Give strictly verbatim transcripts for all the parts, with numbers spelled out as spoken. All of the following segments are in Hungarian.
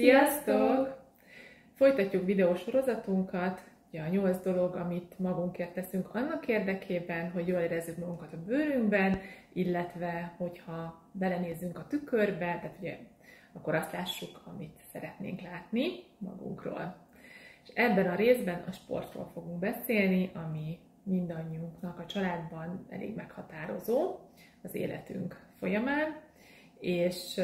Sziasztok! Folytatjuk videósorozatunkat, ugye a nyolc dolog, amit magunkért teszünk annak érdekében, hogy jól érezzük magunkat a bőrünkben, illetve hogyha belenézzünk a tükörbe, tehát ugye akkor azt lássuk, amit szeretnénk látni magunkról. És ebben a részben a sportról fogunk beszélni, ami mindannyiunknak a családban elég meghatározó az életünk folyamán, és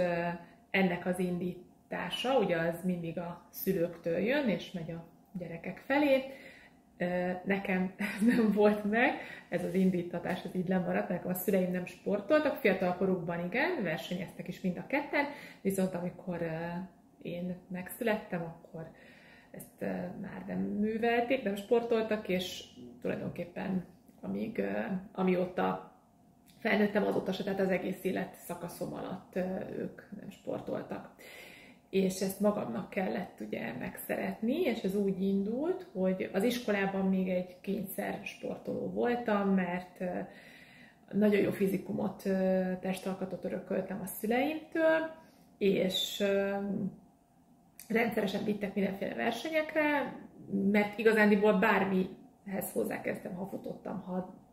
ennek az indít Társa, ugye az mindig a szülőktől jön, és megy a gyerekek felé. Nekem ez nem volt meg, ez az indítatás, ez így lemaradt, nekem a szüleim nem sportoltak, fiatalkorukban igen, versenyeztek is mind a ketten, viszont amikor én megszülettem, akkor ezt már nem művelték, nem sportoltak, és tulajdonképpen amíg, amióta felnőttem, azóta se, tehát az egész élet szakaszom alatt ők nem sportoltak. És ezt magamnak kellett ugye megszeretni, és ez úgy indult, hogy az iskolában még egy kényszer sportoló voltam, mert nagyon jó fizikumot, testalkatot örököltem a szüleimtől, és rendszeresen vittek mindenféle versenyekre, mert igazándiból bármihez hozzákezdtem, ha futottam, ha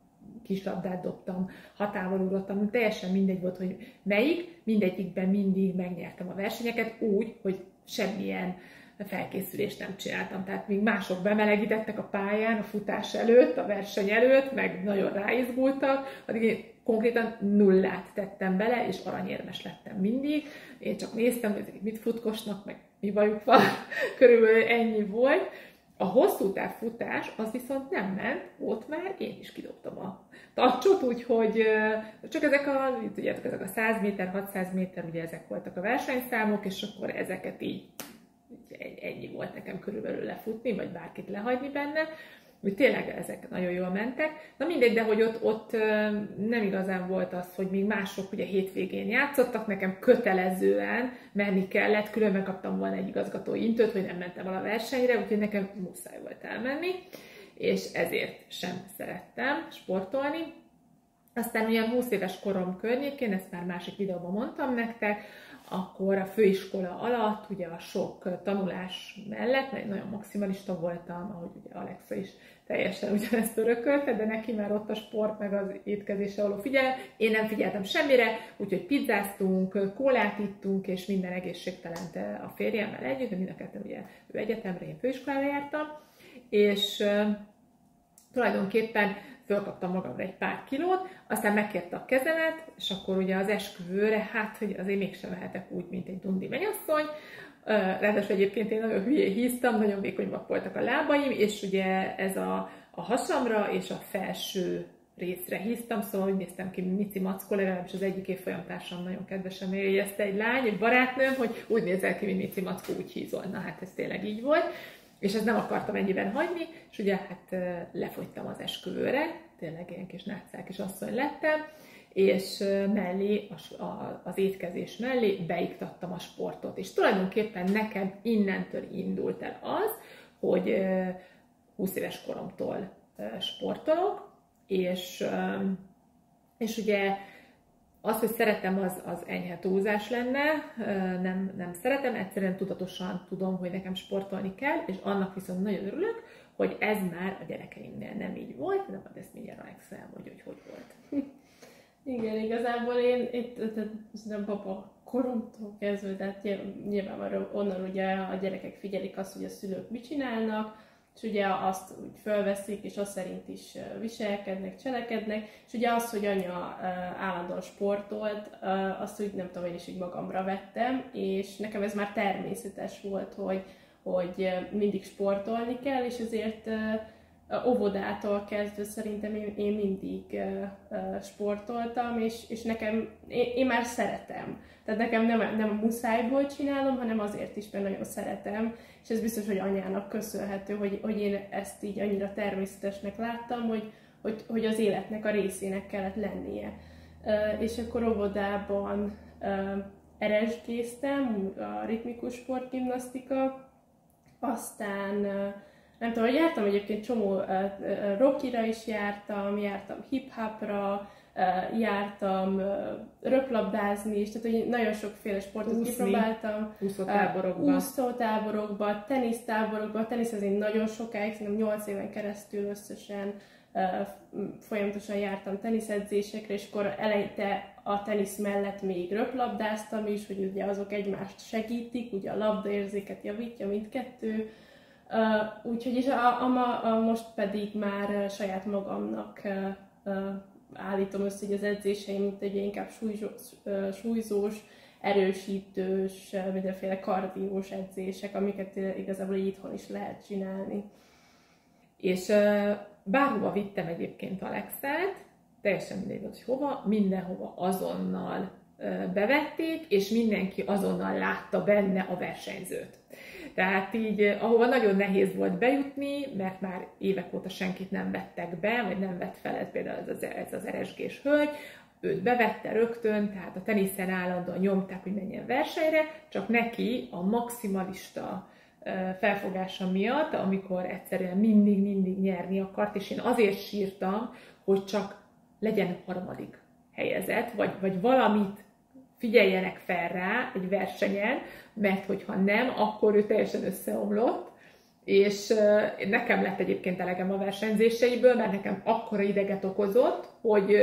kislabdát dobtam, ha távolugrottam, teljesen mindegy volt, hogy melyik, mindegyikben mindig megnyertem a versenyeket úgy, hogy semmilyen felkészülést nem csináltam. Tehát még mások bemelegítettek a pályán a futás előtt, a verseny előtt, meg nagyon ráizgultak, addig én konkrétan nullát tettem bele, és aranyérmes lettem mindig. Én csak néztem, hogy mit futkosnak, meg mi bajuk van, körülbelül ennyi volt. A hosszú távfutás az viszont nem ment, ott már én is kidobtam a tartsot, úgyhogy csak ezek a, tudjátok, ezek a száz méter, hatszáz méter, ugye ezek voltak a versenyszámok, és akkor ezeket így, ennyi volt nekem körülbelül lefutni, vagy bárkit lehagyni benne, úgy tényleg ezek nagyon jól mentek. Na mindegy, de hogy ott, ott nem igazán volt az, hogy még mások ugye hétvégén játszottak, nekem kötelezően menni kellett, különben kaptam volna egy igazgatói intőt, hogy nem mentem el a versenyre, úgyhogy nekem muszáj volt elmenni, és ezért sem szerettem sportolni. Aztán olyan húsz éves korom környékén, ezt már másik videóban mondtam nektek, akkor a főiskola alatt, ugye a sok tanulás mellett, mert nagyon maximalista voltam, ahogy ugye Alexa is teljesen ugyanezt örökölte, de neki már ott a sport meg az étkezésre való figyel, én nem figyeltem semmire, úgyhogy pizzáztunk, kólát ittunk, és minden egészségtelent a férjemmel együtt, mind a ketten ugye ő egyetemre, én főiskolára jártam, és tulajdonképpen fölkaptam magamra egy pár kilót, aztán megkérte a kezemet, és akkor ugye az esküvőre, hát, hogy azért mégsem lehetek úgy, mint egy dundi menyasszony. Ráadásul egyébként én nagyon hülyén híztam, nagyon vékonyak voltak a lábaim, és ugye ez a, a hasamra és a felső részre híztam, szóval úgy néztem ki, mici mackó, legalábbis az egyik évfolyamtársam nagyon kedvesen megjegyezte egy lány, egy barátnőm, hogy úgy nézel ki, mint mici mackó, úgy hízol. Na hát ez tényleg így volt. És ezt nem akartam ennyiben hagyni, és ugye hát lefogytam az esküvőre, tényleg ilyen kis nácák és asszony lettem, és mellé, az étkezés mellé beiktattam a sportot. És tulajdonképpen nekem innentől indult el az, hogy húsz éves koromtól sportolok, és, és ugye az, hogy szeretem, az, az enyhe túlzás lenne, nem, nem szeretem, egyszerűen tudatosan tudom, hogy nekem sportolni kell, és annak viszont nagyon örülök, hogy ez már a gyerekeimnél nem így volt, de majd ezt mindjárt Alexa elmondja, hogy hogy volt. Igen, igazából én itt, nem papa koromtól kezdve, tehát nyilvánvalóan onnan ugye a gyerekek figyelik azt, hogy a szülők mit csinálnak, és ugye azt úgy fölveszik, és azt szerint is viselkednek, cselekednek, és ugye az, hogy anya állandóan sportolt, azt úgy nem tudom, én is így magamra vettem, és nekem ez már természetes volt, hogy, hogy mindig sportolni kell, és ezért óvodától kezdve szerintem én mindig sportoltam, és, és nekem, én, én már szeretem. Tehát nekem nem, nem a muszájból csinálom, hanem azért is, mert nagyon szeretem, és ez biztos, hogy anyának köszönhető, hogy, hogy én ezt így annyira természetesnek láttam, hogy, hogy, hogy az életnek a részének kellett lennie. És akkor óvodában er es géztem, a ritmikus sportgimnasztika, aztán nem tudom, hogy jártam egyébként csomó uh, rockira is jártam, jártam hip-hopra, jártam röplabdázni is, tehát hogy nagyon sokféle sportot Úszni. kipróbáltam. Úszótáborokba. Úszótáborokba, tenisztáborokba, tenisz azért nagyon sokáig, szerintem nyolc éven keresztül összesen folyamatosan jártam teniszedzésekre, és akkor eleinte a tenisz mellett még röplabdáztam is, hogy ugye azok egymást segítik, ugye a labdaérzéket javítja mindkettő. Uh, úgyhogy is a, a, a most pedig már saját magamnak uh, uh, állítom össze, hogy az edzéseim ugye inkább súlyzós, uh, súlyzós, erősítős, uh, mindenféle kardiós edzések, amiket igazából itthon is lehet csinálni. És uh, bárhova vittem egyébként Alexát, teljesen mindegy, hogy hova, mindenhova azonnal uh, bevették, és mindenki azonnal látta benne a versenyzőt. Tehát így, ahova nagyon nehéz volt bejutni, mert már évek óta senkit nem vettek be, vagy nem vett fel, ez például ez az, ez az er es gés hölgy, őt bevette rögtön, tehát a teniszen állandóan nyomták, hogy menjen versenyre, csak neki a maximalista felfogása miatt, amikor egyszerűen mindig-mindig nyerni akart, és én azért sírtam, hogy csak legyen harmadik helyezett, vagy, vagy valamit figyeljenek fel rá egy versenyen, mert hogyha nem, akkor ő teljesen összeomlott, és nekem lett egyébként elegem a versenyzéseiből, mert nekem akkora ideget okozott, hogy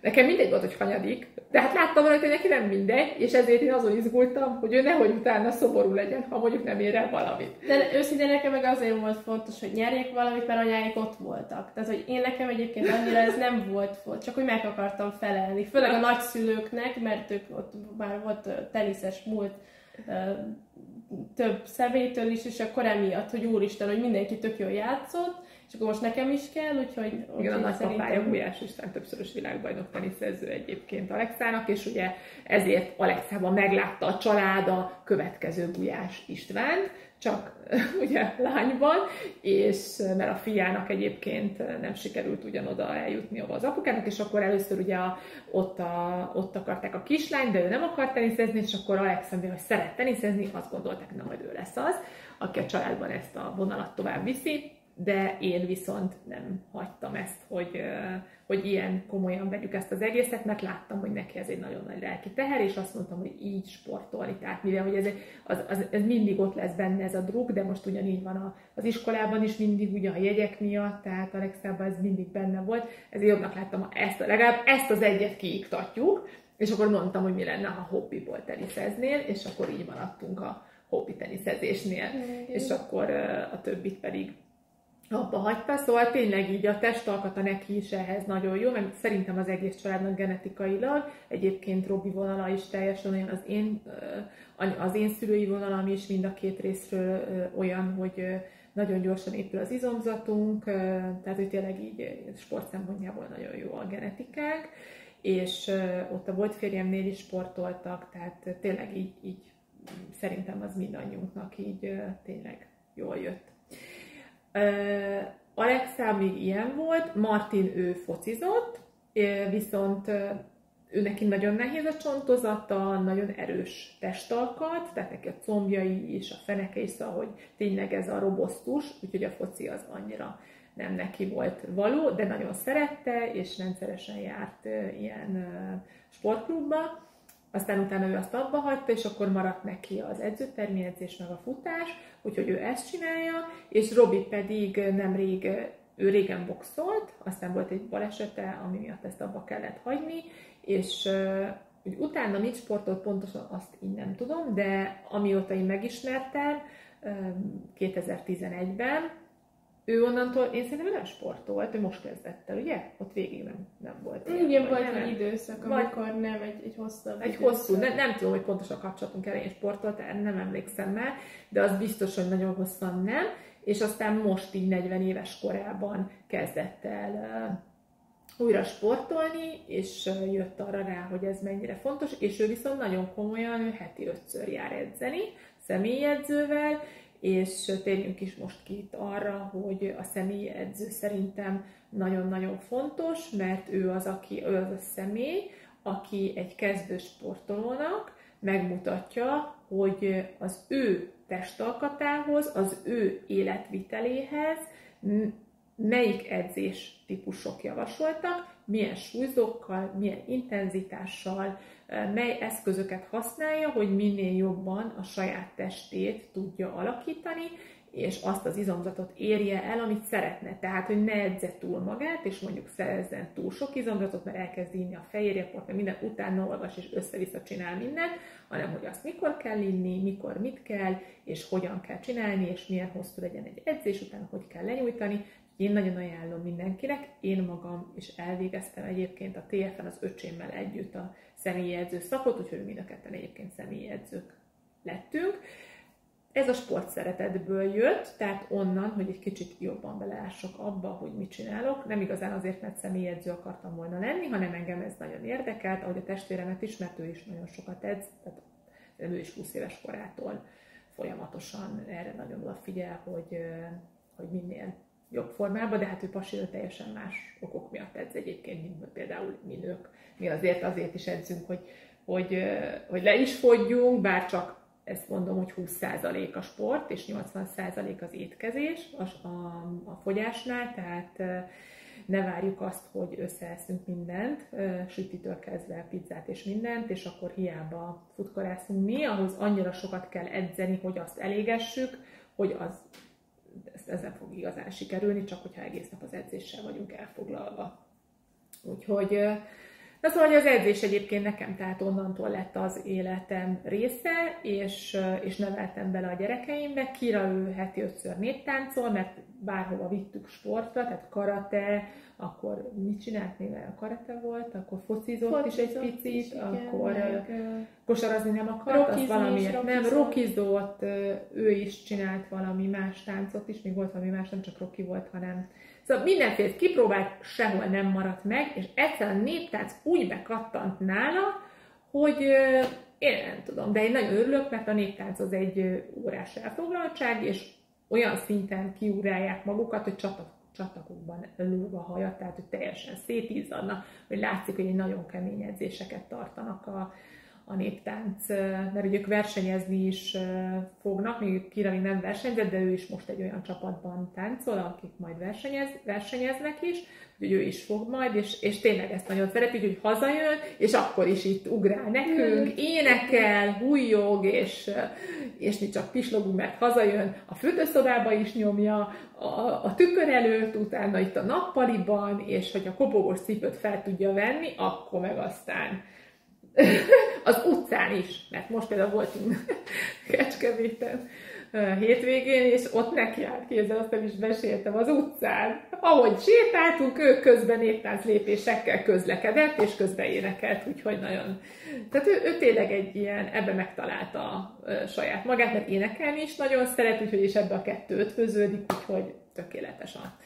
nekem mindegy volt, hogy hanyadik, tehát láttam rajta, hogy neki nem mindegy, és ezért én azon izgultam, hogy ő nehogy utána szomorú legyen, ha mondjuk nem ér el valamit. De őszintén nekem meg azért volt fontos, hogy nyerjek valamit, mert anyáik ott voltak. Tehát, hogy én nekem egyébként annyira ez nem volt volt, csak hogy meg akartam felelni. Főleg a nagyszülőknek, mert ők ott már volt teniszes múlt több személytől is, és akkor emiatt, hogy úristen, hogy mindenki tök jól játszott, és akkor most nekem is kell, úgyhogy... Igen, a nagypapája Gulyás István többszörös világbajnok teniszező egyébként Alexának, és ugye ezért Alexában meglátta a család a következő Gulyás Istvánt, csak ugye lányban, és mert a fiának egyébként nem sikerült ugyanoda eljutni az apukának, és akkor először ugye a, ott, a, ott akarták a kislányt, de ő nem akart teniszezni, és akkor Alex, hogy szeret teniszezni, azt gondolták, hogy na majd ő lesz az, aki a családban ezt a vonalat tovább viszi, de én viszont nem hagytam ezt, hogy, hogy ilyen komolyan vegyük ezt az egészet, mert láttam, hogy neki ez egy nagyon nagy lelki teher, és azt mondtam, hogy így sportolni, tehát mivel hogy ez, az, az, ez mindig ott lesz benne ez a druk, de most ugyanígy van a, az iskolában is mindig ugyan a jegyek miatt, tehát Alexában ez mindig benne volt, ezért jobbnak láttam, ezt, legalább ezt az egyet kiiktatjuk, és akkor mondtam, hogy mi lenne, ha hobbiból teniszeznél, és akkor így maradtunk a hobbi teniszezésnél, és akkor a többit pedig abba hagyta, szóval tényleg így a testalkata neki is ehhez nagyon jó, mert szerintem az egész családnak genetikailag, egyébként Robi vonala is teljesen olyan, az én, az én szülői vonalam is mind a két részről olyan, hogy nagyon gyorsan épül az izomzatunk, tehát hogy tényleg így sport szempontjából nagyon jó a genetikák, és ott a volt férjemnél is sportoltak, tehát tényleg így, így szerintem az mindannyiunknak így tényleg jól jött. Uh, Alexa még ilyen volt, Martin ő focizott, viszont ő neki nagyon nehéz a csontozata, nagyon erős testalkat, tehát neki a combjai és a feneke is, szóval, hogy tényleg ez a robosztus, úgyhogy a foci az annyira nem neki volt való, de nagyon szerette, és rendszeresen járt uh, ilyen uh, sportklubba. Aztán utána ő azt abba hagyta, és akkor maradt neki az edzőtermi edzés, meg a futás, úgyhogy ő ezt csinálja, és Robi pedig nemrég, ő régen boxolt, aztán volt egy balesete, ami miatt ezt abba kellett hagyni, és hogy utána mit sportolt pontosan, azt így nem tudom, de amióta én megismertem, kétezer-tizenegyben, ő onnantól, én szerintem nem sportolt, ő most kezdett el, ugye? Ott végig nem, nem volt. Igen, ilyen, volt egy időszak, amikor nem, egy, egy hosszabb Egy időszak. hosszú, ne, nem tudom, hogy pontosan a kapcsolatunk elején sportolt, nem emlékszem már, de az biztos, hogy nagyon hosszan nem, és aztán most így negyven éves korában kezdett el újra sportolni, és jött arra rá, hogy ez mennyire fontos, és ő viszont nagyon komolyan, ő heti ötször jár edzeni, személyedzővel, és térjünk is most ki itt arra, hogy a személyi edző szerintem nagyon-nagyon fontos, mert ő az, aki, ő az a személy, aki egy kezdő sportolónak megmutatja, hogy az ő testalkatához, az ő életviteléhez melyik edzés típusok javasoltak, milyen súlyzókkal, milyen intenzitással, mely eszközöket használja, hogy minél jobban a saját testét tudja alakítani, és azt az izomzatot érje el, amit szeretne. Tehát, hogy ne edze túl magát, és mondjuk szerezzen túl sok izomzatot, mert elkezd inni a fehérjeport, mert minden utána olvas, és össze-vissza csinál mindent, hanem, hogy azt mikor kell inni, mikor mit kell, és hogyan kell csinálni, és milyen hosszú legyen egy edzés, utána hogy kell lenyújtani. Én nagyon ajánlom mindenkinek, én magam is elvégeztem egyébként a té ef-en az öcsémmel együtt a személyi edző szakot, úgyhogy mind a ketten egyébként személyi edzők lettünk. Ez a sportszeretetből jött, tehát onnan, hogy egy kicsit jobban beleássak abba, hogy mit csinálok. Nem igazán azért, mert személyi edző akartam volna lenni, hanem engem ez nagyon érdekelt, ahogy a testvéremet is, mert ő is nagyon sokat edz, tehát ő is húsz éves korától folyamatosan erre nagyon odafigyel, hogy, hogy minél jobb formában, de hát ő pasi teljesen más okok miatt edz egyébként, mint például mi nők. Mi azért azért is edzünk, hogy, hogy, hogy le is fogyjunk, bár csak ezt mondom, hogy húsz százalék a sport, és nyolcvan százalék az étkezés a, a, a fogyásnál, tehát ne várjuk azt, hogy összeeszünk mindent, sütitől kezdve pizzát és mindent, és akkor hiába futkorászunk mi, ahhoz annyira sokat kell edzeni, hogy azt elégessük, hogy az ez nem fog igazán sikerülni, csak hogyha egész nap az edzéssel vagyunk elfoglalva. Úgyhogy, na szóval az edzés egyébként nekem, tehát onnantól lett az életem része, és, és neveltem bele a gyerekeimbe. Kira ő heti ötször néptáncol, mert bárhova vittük sportra, tehát karate, akkor mit csinált még? A karate volt, akkor focizott, focizott is egy picit, is, igen, akkor meg, kosarazni nem akart, az valamiért nem, rokizott, ő is csinált valami más táncot is, még volt valami más, nem csak roki volt, hanem... Szóval mindenféle kipróbált, sehol nem maradt meg, és egyszer a néptánc úgy bekattant nála, hogy én nem tudom, de én nagyon örülök, mert a néptánc az egy órás elfoglaltság, és olyan szinten kiúrálják magukat, hogy csatak, csatakokban lóg a haja, tehát hogy teljesen szétizzadna, hogy látszik, hogy egy nagyon kemény edzéseket tartanak a, a néptánc, mert ők versenyezni is fognak, még Kira még nem versenyzett, de ő is most egy olyan csapatban táncol, akik majd versenyez, versenyeznek is, hogy ő is fog majd, és, és tényleg ezt nagyon szereti, hogy hazajön, és akkor is itt ugrál nekünk, énekel, hújjog, és, és mi csak pislogunk, mert hazajön, a fürdőszobába is nyomja, a, a tükör előtt, utána itt a nappaliban, és hogy a kopogós cipőt fel tudja venni, akkor meg aztán az utcán is, mert most például voltunk Kecskeméten hétvégén, és ott nekiállt, kézzel azt nem is meséltem, az utcán. Ahogy sétáltunk, ő közben néptánc lépésekkel közlekedett, és közben énekelt, úgyhogy nagyon... Tehát ő, ő tényleg egy ilyen, ebbe megtalálta a saját magát, mert énekelni is nagyon szeret, úgyhogy is ebbe a kettő ötvöződik, úgyhogy tökéletes a,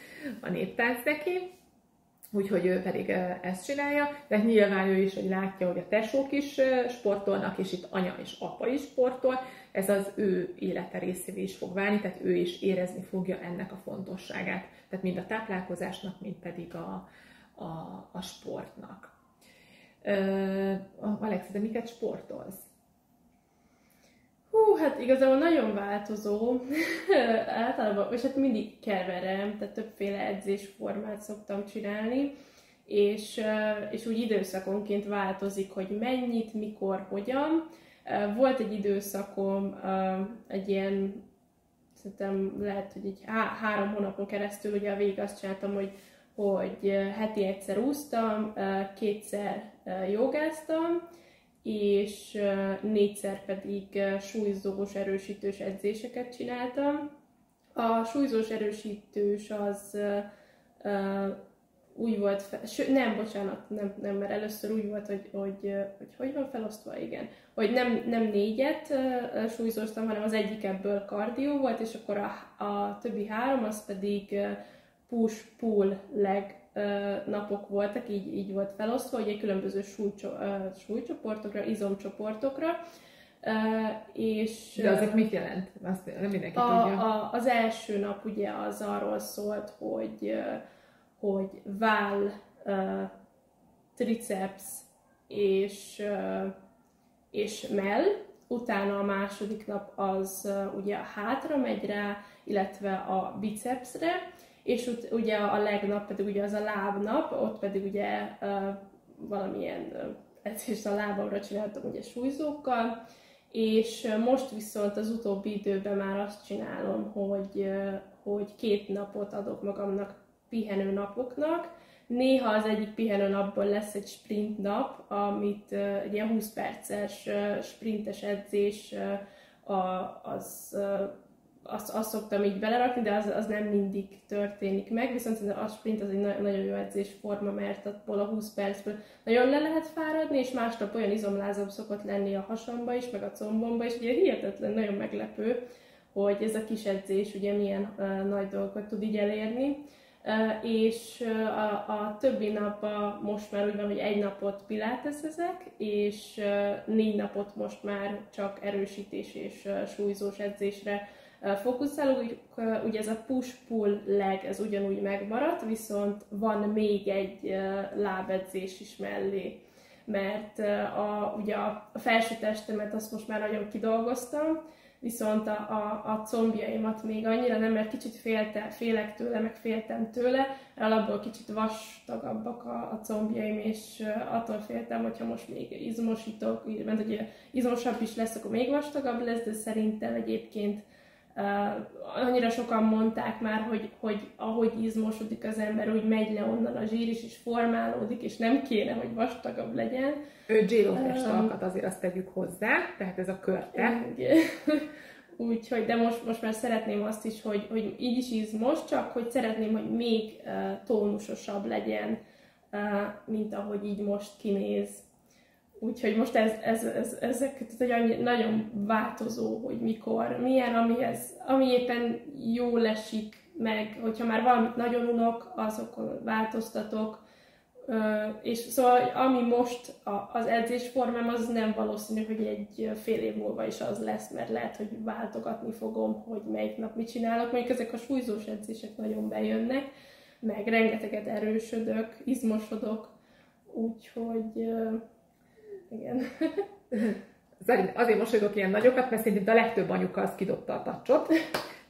a néptánc neki. Úgyhogy ő pedig ezt csinálja, de nyilván ő is, hogy látja, hogy a tesók is sportolnak, és itt anya és apa is sportol, ez az ő élete részévé is fog válni, tehát ő is érezni fogja ennek a fontosságát, tehát mind a táplálkozásnak, mind pedig a, a, a sportnak. Uh, Alex, de miket sportolsz? Hú, hát igazából nagyon változó, általában, és hát mindig keverem, tehát többféle edzésformát szoktam csinálni, és, és úgy időszakonként változik, hogy mennyit, mikor, hogyan. Volt egy időszakom, egy ilyen, szerintem lehet, hogy egy há- három hónapon keresztül, ugye a végig azt csináltam, hogy, hogy heti egyszer úsztam, kétszer jogáztam, és négyszer pedig súlyzós, erősítős edzéseket csináltam. A súlyzós, erősítős az uh, úgy volt, fe... nem, bocsánat, nem, nem, mert először úgy volt, hogy hogy, hogy, hogy van felosztva, igen, hogy nem, nem négyet uh, súlyzóztam, hanem az egyik ebből kardió volt, és akkor a, a többi három, az pedig push-pull-leg napok voltak, így, így volt felosztva, ugye különböző súlycso, súlycsoportokra, izomcsoportokra. És de azok mit jelent? Azt nem mindenki a, tudja. A, az első nap ugye az arról szólt, hogy, hogy váll, triceps és, és mell, utána a második nap az ugye a hátra megy rá, illetve a bicepsre, és ut, ugye a legnap pedig ugye az a lábnap, ott pedig ugye uh, valamilyen edzést a lábamra csináltam ugye súlyzókkal, és most viszont az utóbbi időben már azt csinálom, hogy, hogy két napot adok magamnak pihenő napoknak. Néha az egyik pihenő napból lesz egy sprint nap, amit egy ilyen húsz perces sprintes edzés, az, azt, azt szoktam így belerakni, de az, az nem mindig történik meg, viszont a sprint az egy nagyon jó edzésforma, mert abból a húsz percből nagyon le lehet fáradni, és másnap olyan izomlázom szokott lenni a hasamba is, meg a combomba is, ugye hihetetlen, nagyon meglepő, hogy ez a kis edzés ugye milyen uh, nagy dolgokat tud így elérni. Uh, és a, a többi napban most már úgy van, hogy egy napot pilateszezek, és uh, négy napot most már csak erősítés és uh, súlyzós edzésre uh, fókuszálok. Úgy, uh, ugye ez a push-pull leg, ez ugyanúgy megmaradt, viszont van még egy uh, lábedzés is mellé, mert uh, a, ugye a felső testemet azt most már nagyon kidolgoztam, viszont a, a, a combjaimat még annyira nem, mert kicsit félte, félek tőle, meg féltem tőle, alapból kicsit vastagabbak a, a combjaim, és attól féltem, hogyha most még izmosítok, mert ugye izmosabb is lesz, akkor még vastagabb lesz, de szerintem egyébként uh, annyira sokan mondták már, hogy, hogy ahogy izmosodik az ember, úgy megy le onnan a zsír is, és formálódik, és nem kéne, hogy vastagabb legyen. Ő zsíromest um, alkat, azért azt tegyük hozzá, tehát ez a körte. Úgyhogy, de most, most már szeretném azt is, hogy, hogy így is izmos, csak hogy szeretném, hogy még uh, tónusosabb legyen, uh, mint ahogy így most kinéz. Úgyhogy most ez, ez, ez, ezek tehát nagyon változó, hogy mikor, milyen, amihez, ami éppen jól esik meg, hogyha már valamit nagyon unok, azokon változtatok. Uh, és szóval, ami most a, az edzésformám, az nem valószínű, hogy egy fél év múlva is az lesz, mert lehet, hogy váltogatni fogom, hogy melyik nap mit csinálok. Mondjuk ezek a súlyzós edzések nagyon bejönnek, meg rengeteget erősödök, izmosodok, úgyhogy uh, igen. Azért mosolygok ilyen nagyokat, mert szerintem a legtöbb anyuka az kidobta a tacsot.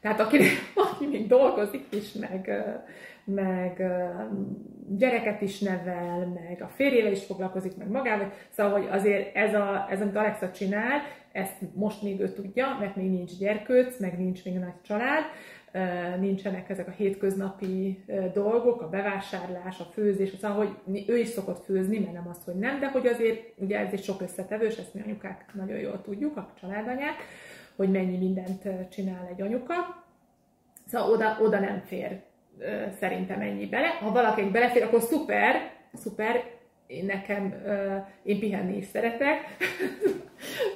Tehát aki, aki még dolgozik is, meg, meg gyereket is nevel, meg a férjével is foglalkozik, meg magával. Szóval, hogy azért ez, a, ez amit Alexa csinál, ezt most még ő tudja, mert még nincs gyerkőc, meg nincs még nagy család, nincsenek ezek a hétköznapi dolgok, a bevásárlás, a főzés, szóval, hogy ő is szokott főzni, mert nem az, hogy nem, de hogy azért, ugye ez egy sok összetevős, ezt mi anyukák nagyon jól tudjuk, a családanyák, hogy mennyi mindent csinál egy anyuka. Szóval oda, oda nem fér szerintem ennyi bele. Ha valakinek belefér, akkor szuper, szuper, én nekem, én pihenni is szeretek,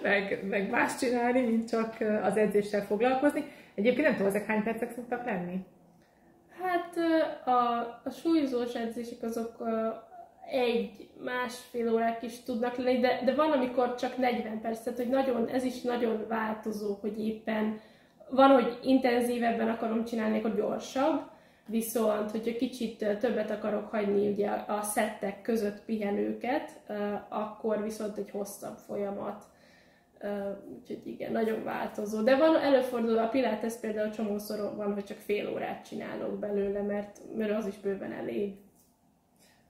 meg, meg más csinálni, mint csak az edzéssel foglalkozni. Egyébként nem tudom, ezek hány percek szoktak lenni? Hát a, a súlyzós edzések azok egy-másfél órák is tudnak lenni, de, de van, amikor csak negyven perc, tehát hogy nagyon, ez is nagyon változó, hogy éppen van, hogy intenzívebben akarom csinálni, akkor gyorsabb, viszont hogyha kicsit többet akarok hagyni ugye a szettek között pihenőket, akkor viszont egy hosszabb folyamat. Úgyhogy igen, nagyon változó. De van, előfordul a pilates például csomószor van, hogy csak fél órát csinálok belőle, mert, mert az is bőven elég.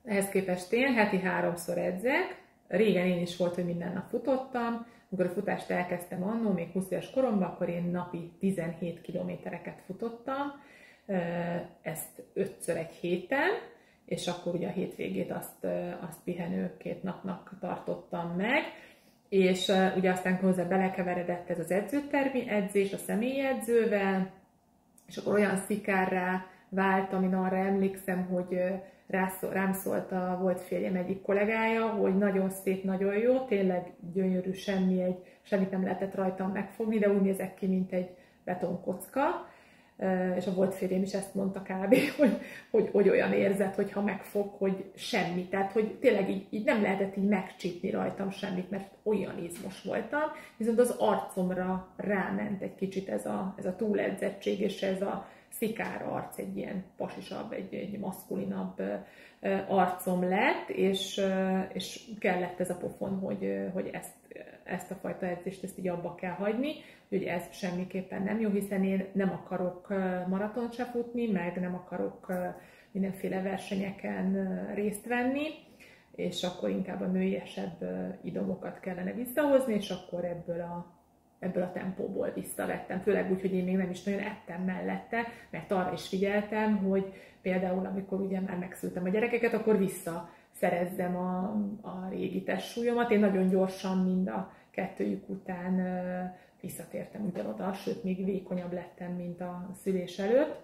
Ehhez képest én heti háromszor edzek. Régen én is volt, hogy minden nap futottam. Amikor a futást elkezdtem annó, még húsz éves koromban, akkor én napi tizenhét kilométereket futottam. Ezt ötször egy héten, és akkor ugye a hétvégét azt, azt pihenő két napnak tartottam meg. És ugye aztán hozzá belekeveredett ez az edzőtermi edzés a személyedzővel, és akkor olyan szikárrá váltam, én arra emlékszem, hogy rám szólt a volt férjem egyik kollégája, hogy nagyon szép, nagyon jó, tényleg gyönyörű, semmi egy, semmit nem lehetett rajtam megfogni, de úgy nézek ki, mint egy betonkocka. És a volt férjem is ezt mondta kb., hogy, hogy, hogy olyan érzett, hogyha megfog, hogy semmi. Tehát, hogy tényleg így, így nem lehetett így megcsípni rajtam semmit, mert olyan izmos voltam. Viszont az arcomra ráment egy kicsit ez a, ez a túledzettség, és ez a szikár arc, egy ilyen pasisabb, egy, egy maszkulinabb arcom lett, és, és kellett ez a pofon, hogy, hogy ezt ezt a fajta edzést ezt így abba kell hagyni, hogy ez semmiképpen nem jó, hiszen én nem akarok maratont se futni, meg nem akarok mindenféle versenyeken részt venni, és akkor inkább a nőiesebb idomokat kellene visszahozni, és akkor ebből a, ebből a tempóból visszavettem. Főleg úgy, hogy én még nem is nagyon ettem mellette, mert arra is figyeltem, hogy például amikor ugye már megszültem a gyerekeket, akkor visszaszerezzem a, a régi testsúlyomat. Én nagyon gyorsan mind a kettőjük után visszatértem ugyanoda, sőt még vékonyabb lettem, mint a szülés előtt.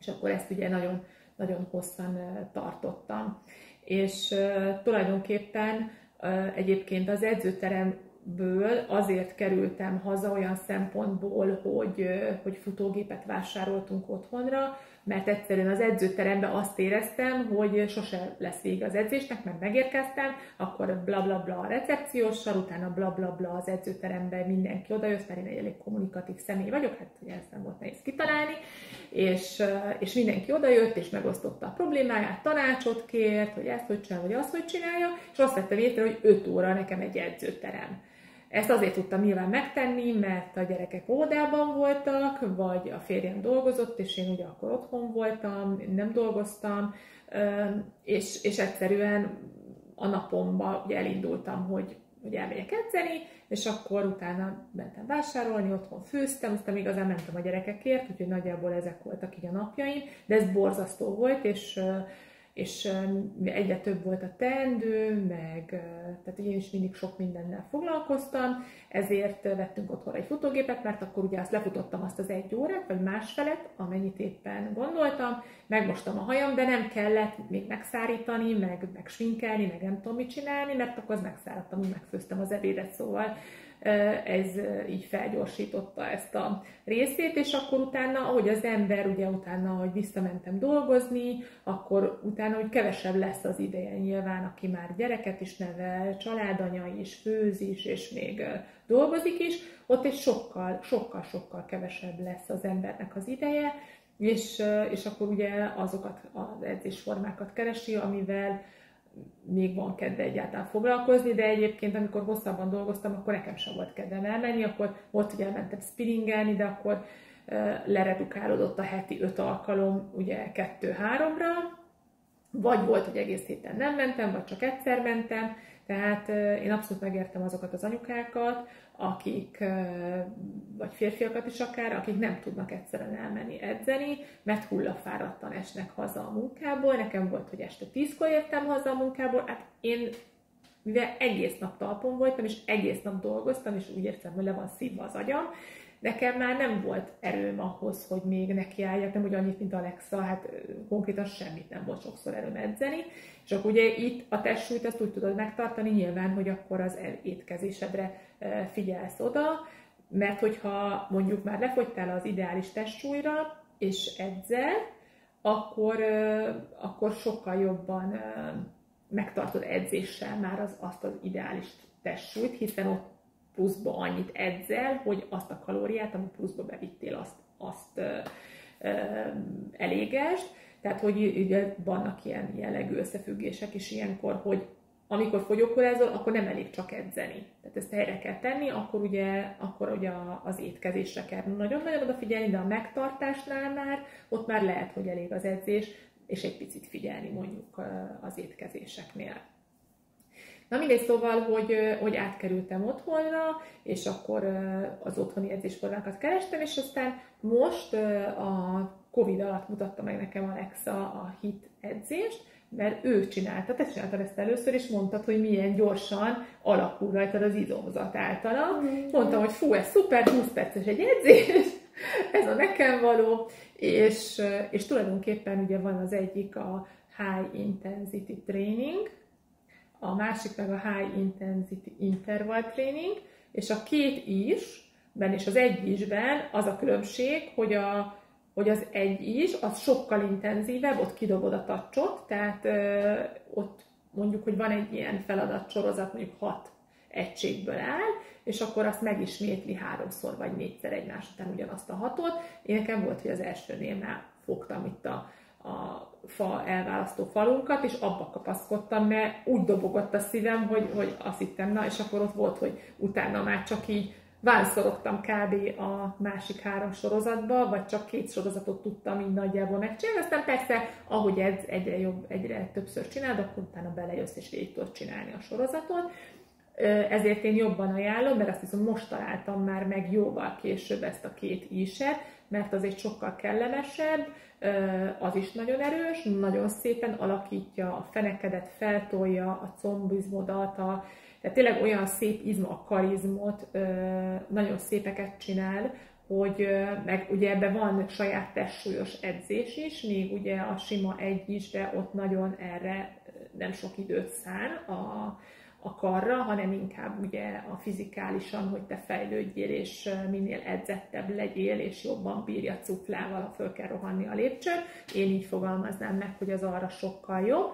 És akkor ezt ugye nagyon, nagyon hosszan tartottam. És uh, tulajdonképpen uh, egyébként az edzőteremből azért kerültem haza olyan szempontból, hogy, uh, hogy futógépet vásároltunk otthonra, mert egyszerűen az edzőteremben azt éreztem, hogy sose lesz vége az edzésnek, mert megérkeztem, akkor blablabla a recepcióssal, utána blablabla az edzőteremben mindenki odajött, mert én egy elég kommunikatív személy vagyok, hát ugye ezt nem volt nehéz kitalálni, és, és mindenki odajött, és megosztotta a problémáját, tanácsot kért, hogy ezt hogy csinálja, vagy azt hogy csinálja, és azt vettem észre, hogy öt óra nekem egy edzőterem. Ezt azért tudtam nyilván megtenni, mert a gyerekek óvodában voltak, vagy a férjem dolgozott, és én ugye akkor otthon voltam, nem dolgoztam, és, és egyszerűen a napomban ugye elindultam, hogy, hogy elmegyek edzeni, és akkor utána mentem vásárolni, otthon főztem, aztán igazán mentem a gyerekekért, úgyhogy nagyjából ezek voltak így a napjaim, de ez borzasztó volt, és... és egyre több volt a teendő, meg tehát én is mindig sok mindennel foglalkoztam, ezért vettünk otthonra egy futógépet, mert akkor ugye azt lefutottam azt az egy órát, vagy másfelet, amennyit éppen gondoltam, megmostam a hajam, de nem kellett még megszárítani, meg, meg sminkelni, meg nem tudom mit csinálni, mert akkor az megszáradtam, úgy megfőztem az ebédet, szóval ez így felgyorsította ezt a részét, és akkor utána, ahogy az ember, ugye utána, hogy visszamentem dolgozni, akkor utána, hogy kevesebb lesz az ideje nyilván, aki már gyereket is nevel, családanya is, főz is, és még dolgozik is, ott egy sokkal, sokkal, sokkal kevesebb lesz az embernek az ideje, és, és akkor ugye azokat az edzésformákat keresi, amivel még van kedve egyáltalán foglalkozni, de egyébként amikor hosszabban dolgoztam, akkor nekem sem volt kedvem elmenni, akkor volt, hogy elmentem spinningelni, de akkor e, leredukálódott a heti öt alkalom, ugye kettő-háromra, vagy volt, hogy egész héten nem mentem, vagy csak egyszer mentem, tehát e, én abszolút megértem azokat az anyukákat, akik, vagy férfiakat is akár, akik nem tudnak egyszerűen elmenni edzeni, mert hullafáradtan esnek haza a munkából. Nekem volt, hogy este tízkor értem haza a munkából, hát én, mivel egész nap talpon voltam, és egész nap dolgoztam, és úgy értem, hogy le van szívva az agyam, nekem már nem volt erőm ahhoz, hogy még nekiálljak, nem ugyannyit, mint Alexa, hát konkrétan semmit nem volt sokszor erőm edzeni, és akkor ugye itt a testsúlyt azt úgy tudod megtartani nyilván, hogy akkor az étkezésedre figyelsz oda, mert hogyha mondjuk már lefogytál az ideális testsúlyra, és edzel, akkor, akkor sokkal jobban megtartod edzéssel már az, azt az ideális testsúlyt, hiszen ott pluszba annyit edzel, hogy azt a kalóriát, amit pluszba bevittél, azt, azt ö, ö, elégesd. Tehát, hogy ugye vannak ilyen jellegű összefüggések is ilyenkor, hogy amikor fogyókúrázol, akkor nem elég csak edzeni. Tehát ezt helyre kell tenni, akkor ugye, akkor ugye az étkezésre kell nagyon-nagyon odafigyelni, de a megtartásnál már, ott már lehet, hogy elég az edzés, és egy picit figyelni mondjuk az étkezéseknél. Na mindegy, szóval, hogy, hogy átkerültem otthonra, és akkor az otthoni edzésformákat kerestem, és aztán most a Covid alatt mutatta meg nekem Alexa a HIIT edzést, mert ő csinálta, te csináltad ezt először, és mondtad, hogy milyen gyorsan alakul rajtad az izomzat általa. Mondtam, hogy fú, ez szuper, húsz perces egy edzés, ez a nekem való, és, és tulajdonképpen ugye van az egyik a High Intensity Training, a másik meg a High Intensity Interval Training, és a két isben és az egy isben az a különbség, hogy, a, hogy az egy is, az sokkal intenzívebb, ott kidobod a tacsot, tehát ö, ott mondjuk, hogy van egy ilyen feladatsorozat, mondjuk hat egységből áll, és akkor azt megismétli háromszor vagy négyszer egymás után ugyanazt a hatot. Én nekem volt, hogy az elsőnél már fogtam itt a a fa elválasztó falunkat, és abba kapaszkodtam, mert úgy dobogott a szívem, hogy, hogy azt hittem, na, és akkor ott volt, hogy utána már csak így válszorogtam kb. A másik három sorozatba, vagy csak két sorozatot tudtam így nagyjából megcsinálni, aztán persze, ahogy ez egyre jobb, egyre többször csináld, akkor utána belejössz és végig tudod csinálni a sorozatot. Ezért én jobban ajánlom, mert azt hiszem most találtam már meg jóval később ezt a két íset, mert az egy sokkal kellemesebb, az is nagyon erős, nagyon szépen alakítja a fenekedet, feltolja a combizmodat, a, tehát tényleg olyan szép izma, a karizmot, nagyon szépeket csinál, hogy meg ugye ebben van saját testsúlyos edzés is, még ugye a sima egy is, de ott nagyon erre nem sok időt szán a a karra, hanem inkább ugye a fizikálisan, hogy te fejlődjél, és minél edzettebb legyél, és jobban bírja cuklával, ha föl kell rohanni a lépcsőn. Én így fogalmaznám meg, hogy az arra sokkal jobb.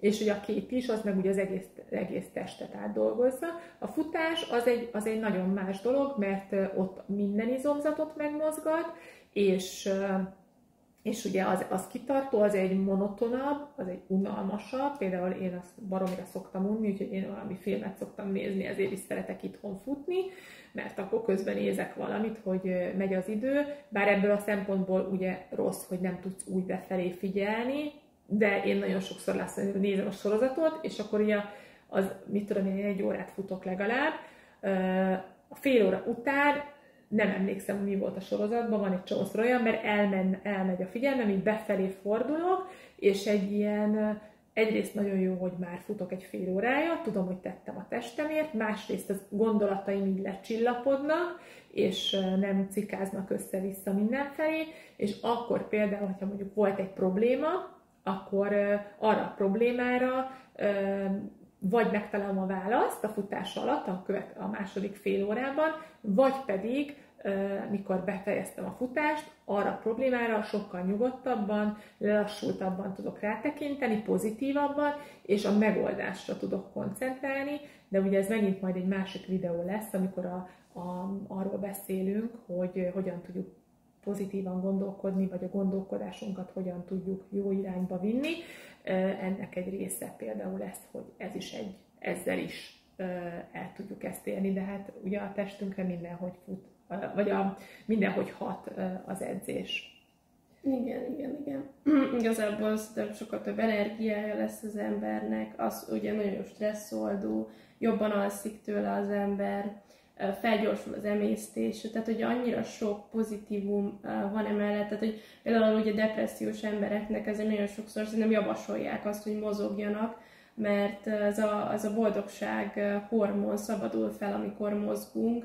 És ugye a két is, az meg ugye az egész, egész testet átdolgozza. A futás az egy, az egy nagyon más dolog, mert ott minden izomzatot megmozgat, és, és ugye az, az kitartó, az egy monotonabb, az egy unalmasabb, például én azt baromira szoktam unni, úgyhogy én valami filmet szoktam nézni, ezért is szeretek itthon futni, mert akkor közben nézek valamit, hogy megy az idő, bár ebből a szempontból ugye rossz, hogy nem tudsz úgy befelé figyelni, de én nagyon sokszor lesz, nézem a sorozatot, és akkor ugye az, mit tudom én, egy órát futok legalább, a fél óra után nem emlékszem, mi volt a sorozatban, van egy csomószor olyan, mert elmen, elmegy a figyelmem, így befelé fordulok, és egy ilyen, egyrészt nagyon jó, hogy már futok egy fél órája, tudom, hogy tettem a testemért, másrészt az gondolataim így lecsillapodnak, és nem cikáznak össze-vissza mindenfelé, és akkor például, hogyha mondjuk volt egy probléma, akkor arra a problémára vagy megtalálom a választ a futás alatt, a, követ, a második fél órában, vagy pedig, mikor befejeztem a futást, arra a problémára sokkal nyugodtabban, lelassultabban tudok rátekinteni, pozitívabban, és a megoldásra tudok koncentrálni, de ugye ez megint majd egy másik videó lesz, amikor a, a, arról beszélünk, hogy hogyan tudjuk pozitívan gondolkodni, vagy a gondolkodásunkat hogyan tudjuk jó irányba vinni. Ennek egy része például lesz, hogy ez is egy, ezzel is el tudjuk ezt élni, de hát ugye a testünkre mindenhogy fut, vagy a, mindenhogy hat az edzés. Igen, igen, igen. Igazából sokkal több energiája lesz az embernek, az ugye nagyon stresszoldó, jobban alszik tőle az ember, felgyorsul az emésztés, tehát hogy annyira sok pozitívum van emellett, tehát hogy például ugye depressziós embereknek ezért nagyon sokszor szerintem javasolják azt, hogy mozogjanak, mert ez a, az a boldogság hormon szabadul fel, amikor mozgunk,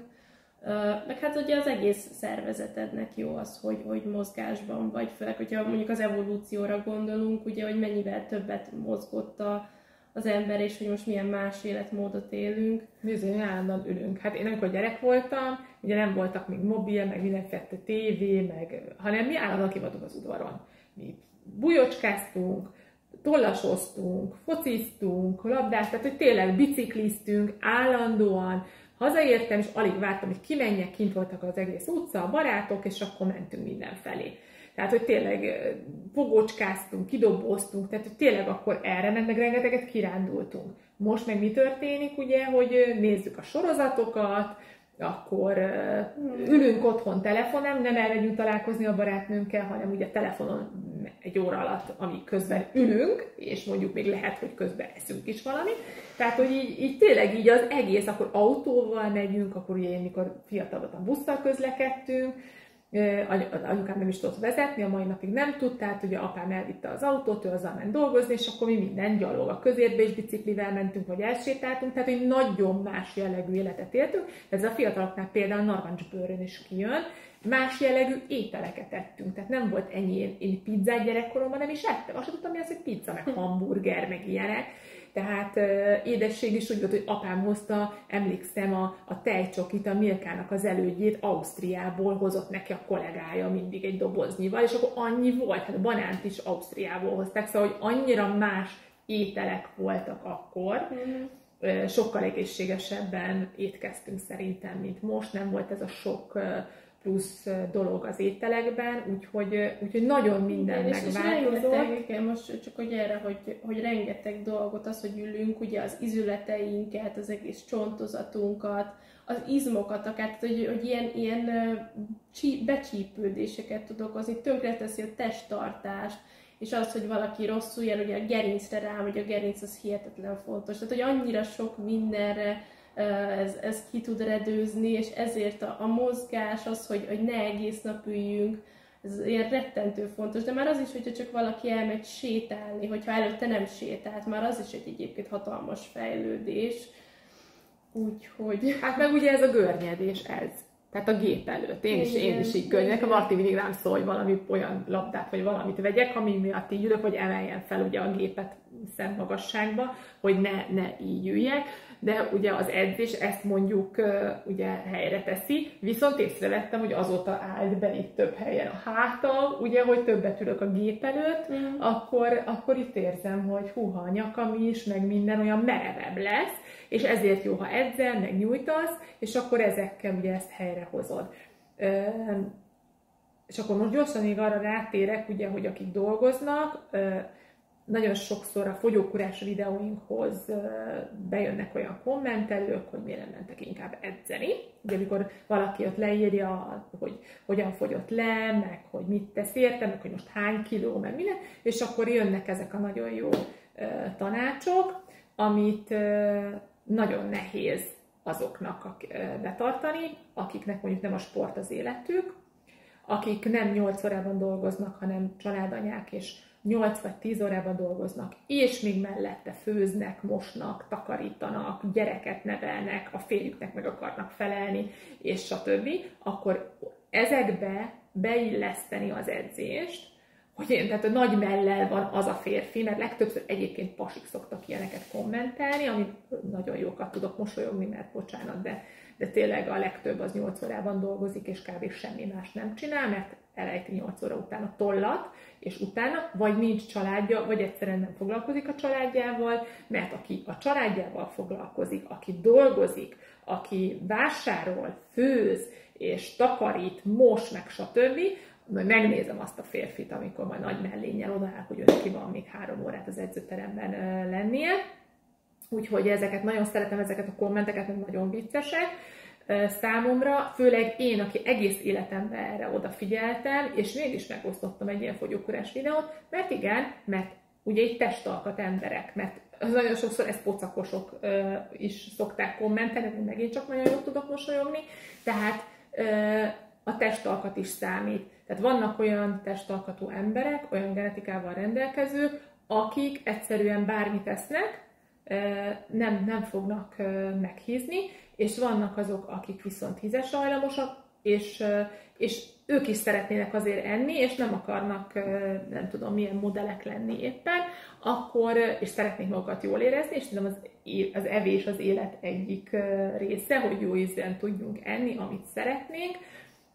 meg hát ugye az egész szervezetednek jó az, hogy, hogy mozgásban vagy, főleg, hogyha mondjuk az evolúcióra gondolunk, ugye, hogy mennyivel többet mozgott a az ember, és hogy most milyen más életmódot élünk. Bizony, állandóan ülünk. Hát én amikor gyerek voltam, ugye nem voltak még mobil, meg mindenféle tévé, meg, hanem mi állandóan kivoltunk az udvaron. Mi bujocskáztunk, tollasoztunk, fociztunk, labdát, tehát hogy tényleg bicikliztünk állandóan. Hazaértem, és alig vártam, hogy kimenjek, kint voltak az egész utca, a barátok, és akkor mentünk mindenfelé. Tehát, hogy tényleg fogócskáztunk, kidoboztunk, tehát hogy tényleg akkor erre ment, meg rengeteget kirándultunk. Most meg mi történik, ugye, hogy nézzük a sorozatokat, akkor ülünk otthon telefonon, nem elmegyünk találkozni a barátnőnkkel, hanem ugye telefonon egy óra alatt, amíg közben ülünk, és mondjuk még lehet, hogy közben eszünk is valamit. Tehát, hogy így, így tényleg így az egész, akkor autóval megyünk, akkor ugye én mikor fiatalodtam busszal közlekedtünk, anyukám nem is tudott vezetni, a mai napig nem tud, tehát ugye apám elvitte az autót, ő azzal ment dolgozni, és akkor mi minden gyalog a közérbe is biciklivel mentünk, vagy elsétáltunk, tehát egy nagyon más jellegű életet éltünk. Ez a fiataloknál például narancsbőrön is kijön, más jellegű ételeket ettünk, tehát nem volt ennyi, én, én pizzát gyerekkoromban nem is ettem, azt sem tudtam, mi az, hogy pizza, meg hamburger, meg ilyenek. Tehát édesség is úgy volt, hogy apám hozta, emlékszem, a, a tejcsokit, a Milkának az elődjét Ausztriából hozott neki a kollégája mindig egy doboznyival, és akkor annyi volt, hát a banánt is Ausztriából hozták, szóval, hogy annyira más ételek voltak akkor, mm. sokkal egészségesebben étkeztünk szerintem, mint most, nem volt ez a sok plusz dolog az ételekben, úgyhogy, úgyhogy nagyon minden megváltozott. És most csak hogy erre, hogy, hogy rengeteg dolgot, az, hogy ülünk, ugye az izületeinket, az egész csontozatunkat, az izmokat, akár, hogy, hogy ilyen, ilyen becsípődéseket tud okozni, tönkreteszi a testtartást, és az, hogy valaki rosszul jel, ugye a gerincre rá, hogy a gerinc az hihetetlen fontos. Tehát, hogy annyira sok mindenre ez, ez ki tud redőzni, és ezért a, a mozgás, az, hogy, hogy ne egész nap üljünk, ez ilyen rettentő fontos. De már az is, hogyha csak valaki elmegy sétálni, hogyha előtte nem sétált, már az is egy egyébként hatalmas fejlődés. Úgyhogy... Hát meg ugye ez a görnyedés, ez. Tehát a gép előtt. Én is, én is így görnyedek. A Marti mindig rám szól, hogy valami olyan labdát, vagy valamit vegyek, ami miatt így ülök, hogy emeljen fel ugye a gépet szemmagasságba, hogy ne, ne így üljek. De ugye az edzés ezt mondjuk ugye helyre teszi, viszont észrevettem, hogy azóta állt be itt több helyen a hátam, ugye, hogy többet ülök a gép előtt, mm. akkor, akkor itt érzem, hogy húha, a nyakam is, meg minden olyan merevebb lesz, és ezért jó, ha edzel, meg nyújtasz, és akkor ezekkel ugye ezt helyre hozod. És akkor most gyorsan még arra rátérek, ugye, hogy akik dolgoznak, nagyon sokszor a fogyókúrás videóinkhoz bejönnek olyan kommentelők, hogy miért nem mentek inkább edzeni. Ugye amikor valaki ott leírja, hogy hogyan fogyott le, meg hogy mit tesz érte, meg hogy most hány kiló, meg minden, és akkor jönnek ezek a nagyon jó tanácsok, amit nagyon nehéz azoknak betartani, akiknek mondjuk nem a sport az életük, akik nem nyolc órában dolgoznak, hanem családanyák és nyolc vagy tíz órában dolgoznak, és még mellette főznek, mosnak, takarítanak, gyereket nevelnek, a férjüknek meg akarnak felelni, és stb. Akkor ezekbe beilleszteni az edzést, hogy én, tehát a nagy mellel van az a férfi, mert legtöbbször egyébként pasik szoktak ilyeneket kommentelni, amit nagyon jókat tudok mosolyogni, mert bocsánat, de, de tényleg a legtöbb az nyolc órában dolgozik, és kb. Semmi más nem csinál, mert elejti nyolc óra után a tollat, és utána vagy nincs családja, vagy egyszerűen nem foglalkozik a családjával, mert aki a családjával foglalkozik, aki dolgozik, aki vásárol, főz, és takarít, mos, meg stb., majd megnézem azt a férfit, amikor majd nagy mellénnyel odaáll, hogy ő ki van még három órát az edzőteremben lennie. Úgyhogy ezeket nagyon szeretem, ezeket a kommenteket, mert nagyon viccesek számomra, főleg én, aki egész életemben erre odafigyeltem, és mégis megosztottam egy ilyen fogyókúrás videót, mert igen, mert ugye itt testalkat emberek, mert nagyon sokszor ezt pocakosok is szokták kommentelni, megint csak nagyon jól tudok mosolyogni, tehát a testalkat is számít. Tehát vannak olyan testalkatú emberek, olyan genetikával rendelkezők, akik egyszerűen bármit esznek, nem, nem fognak meghízni, és vannak azok, akik viszont hízesre hajlamosak, és, és ők is szeretnének azért enni, és nem akarnak, nem tudom, milyen modellek lenni éppen, akkor, és szeretnék magukat jól érezni, és tudom, az, az evés az élet egyik része, hogy jó ízűen tudjunk enni, amit szeretnénk.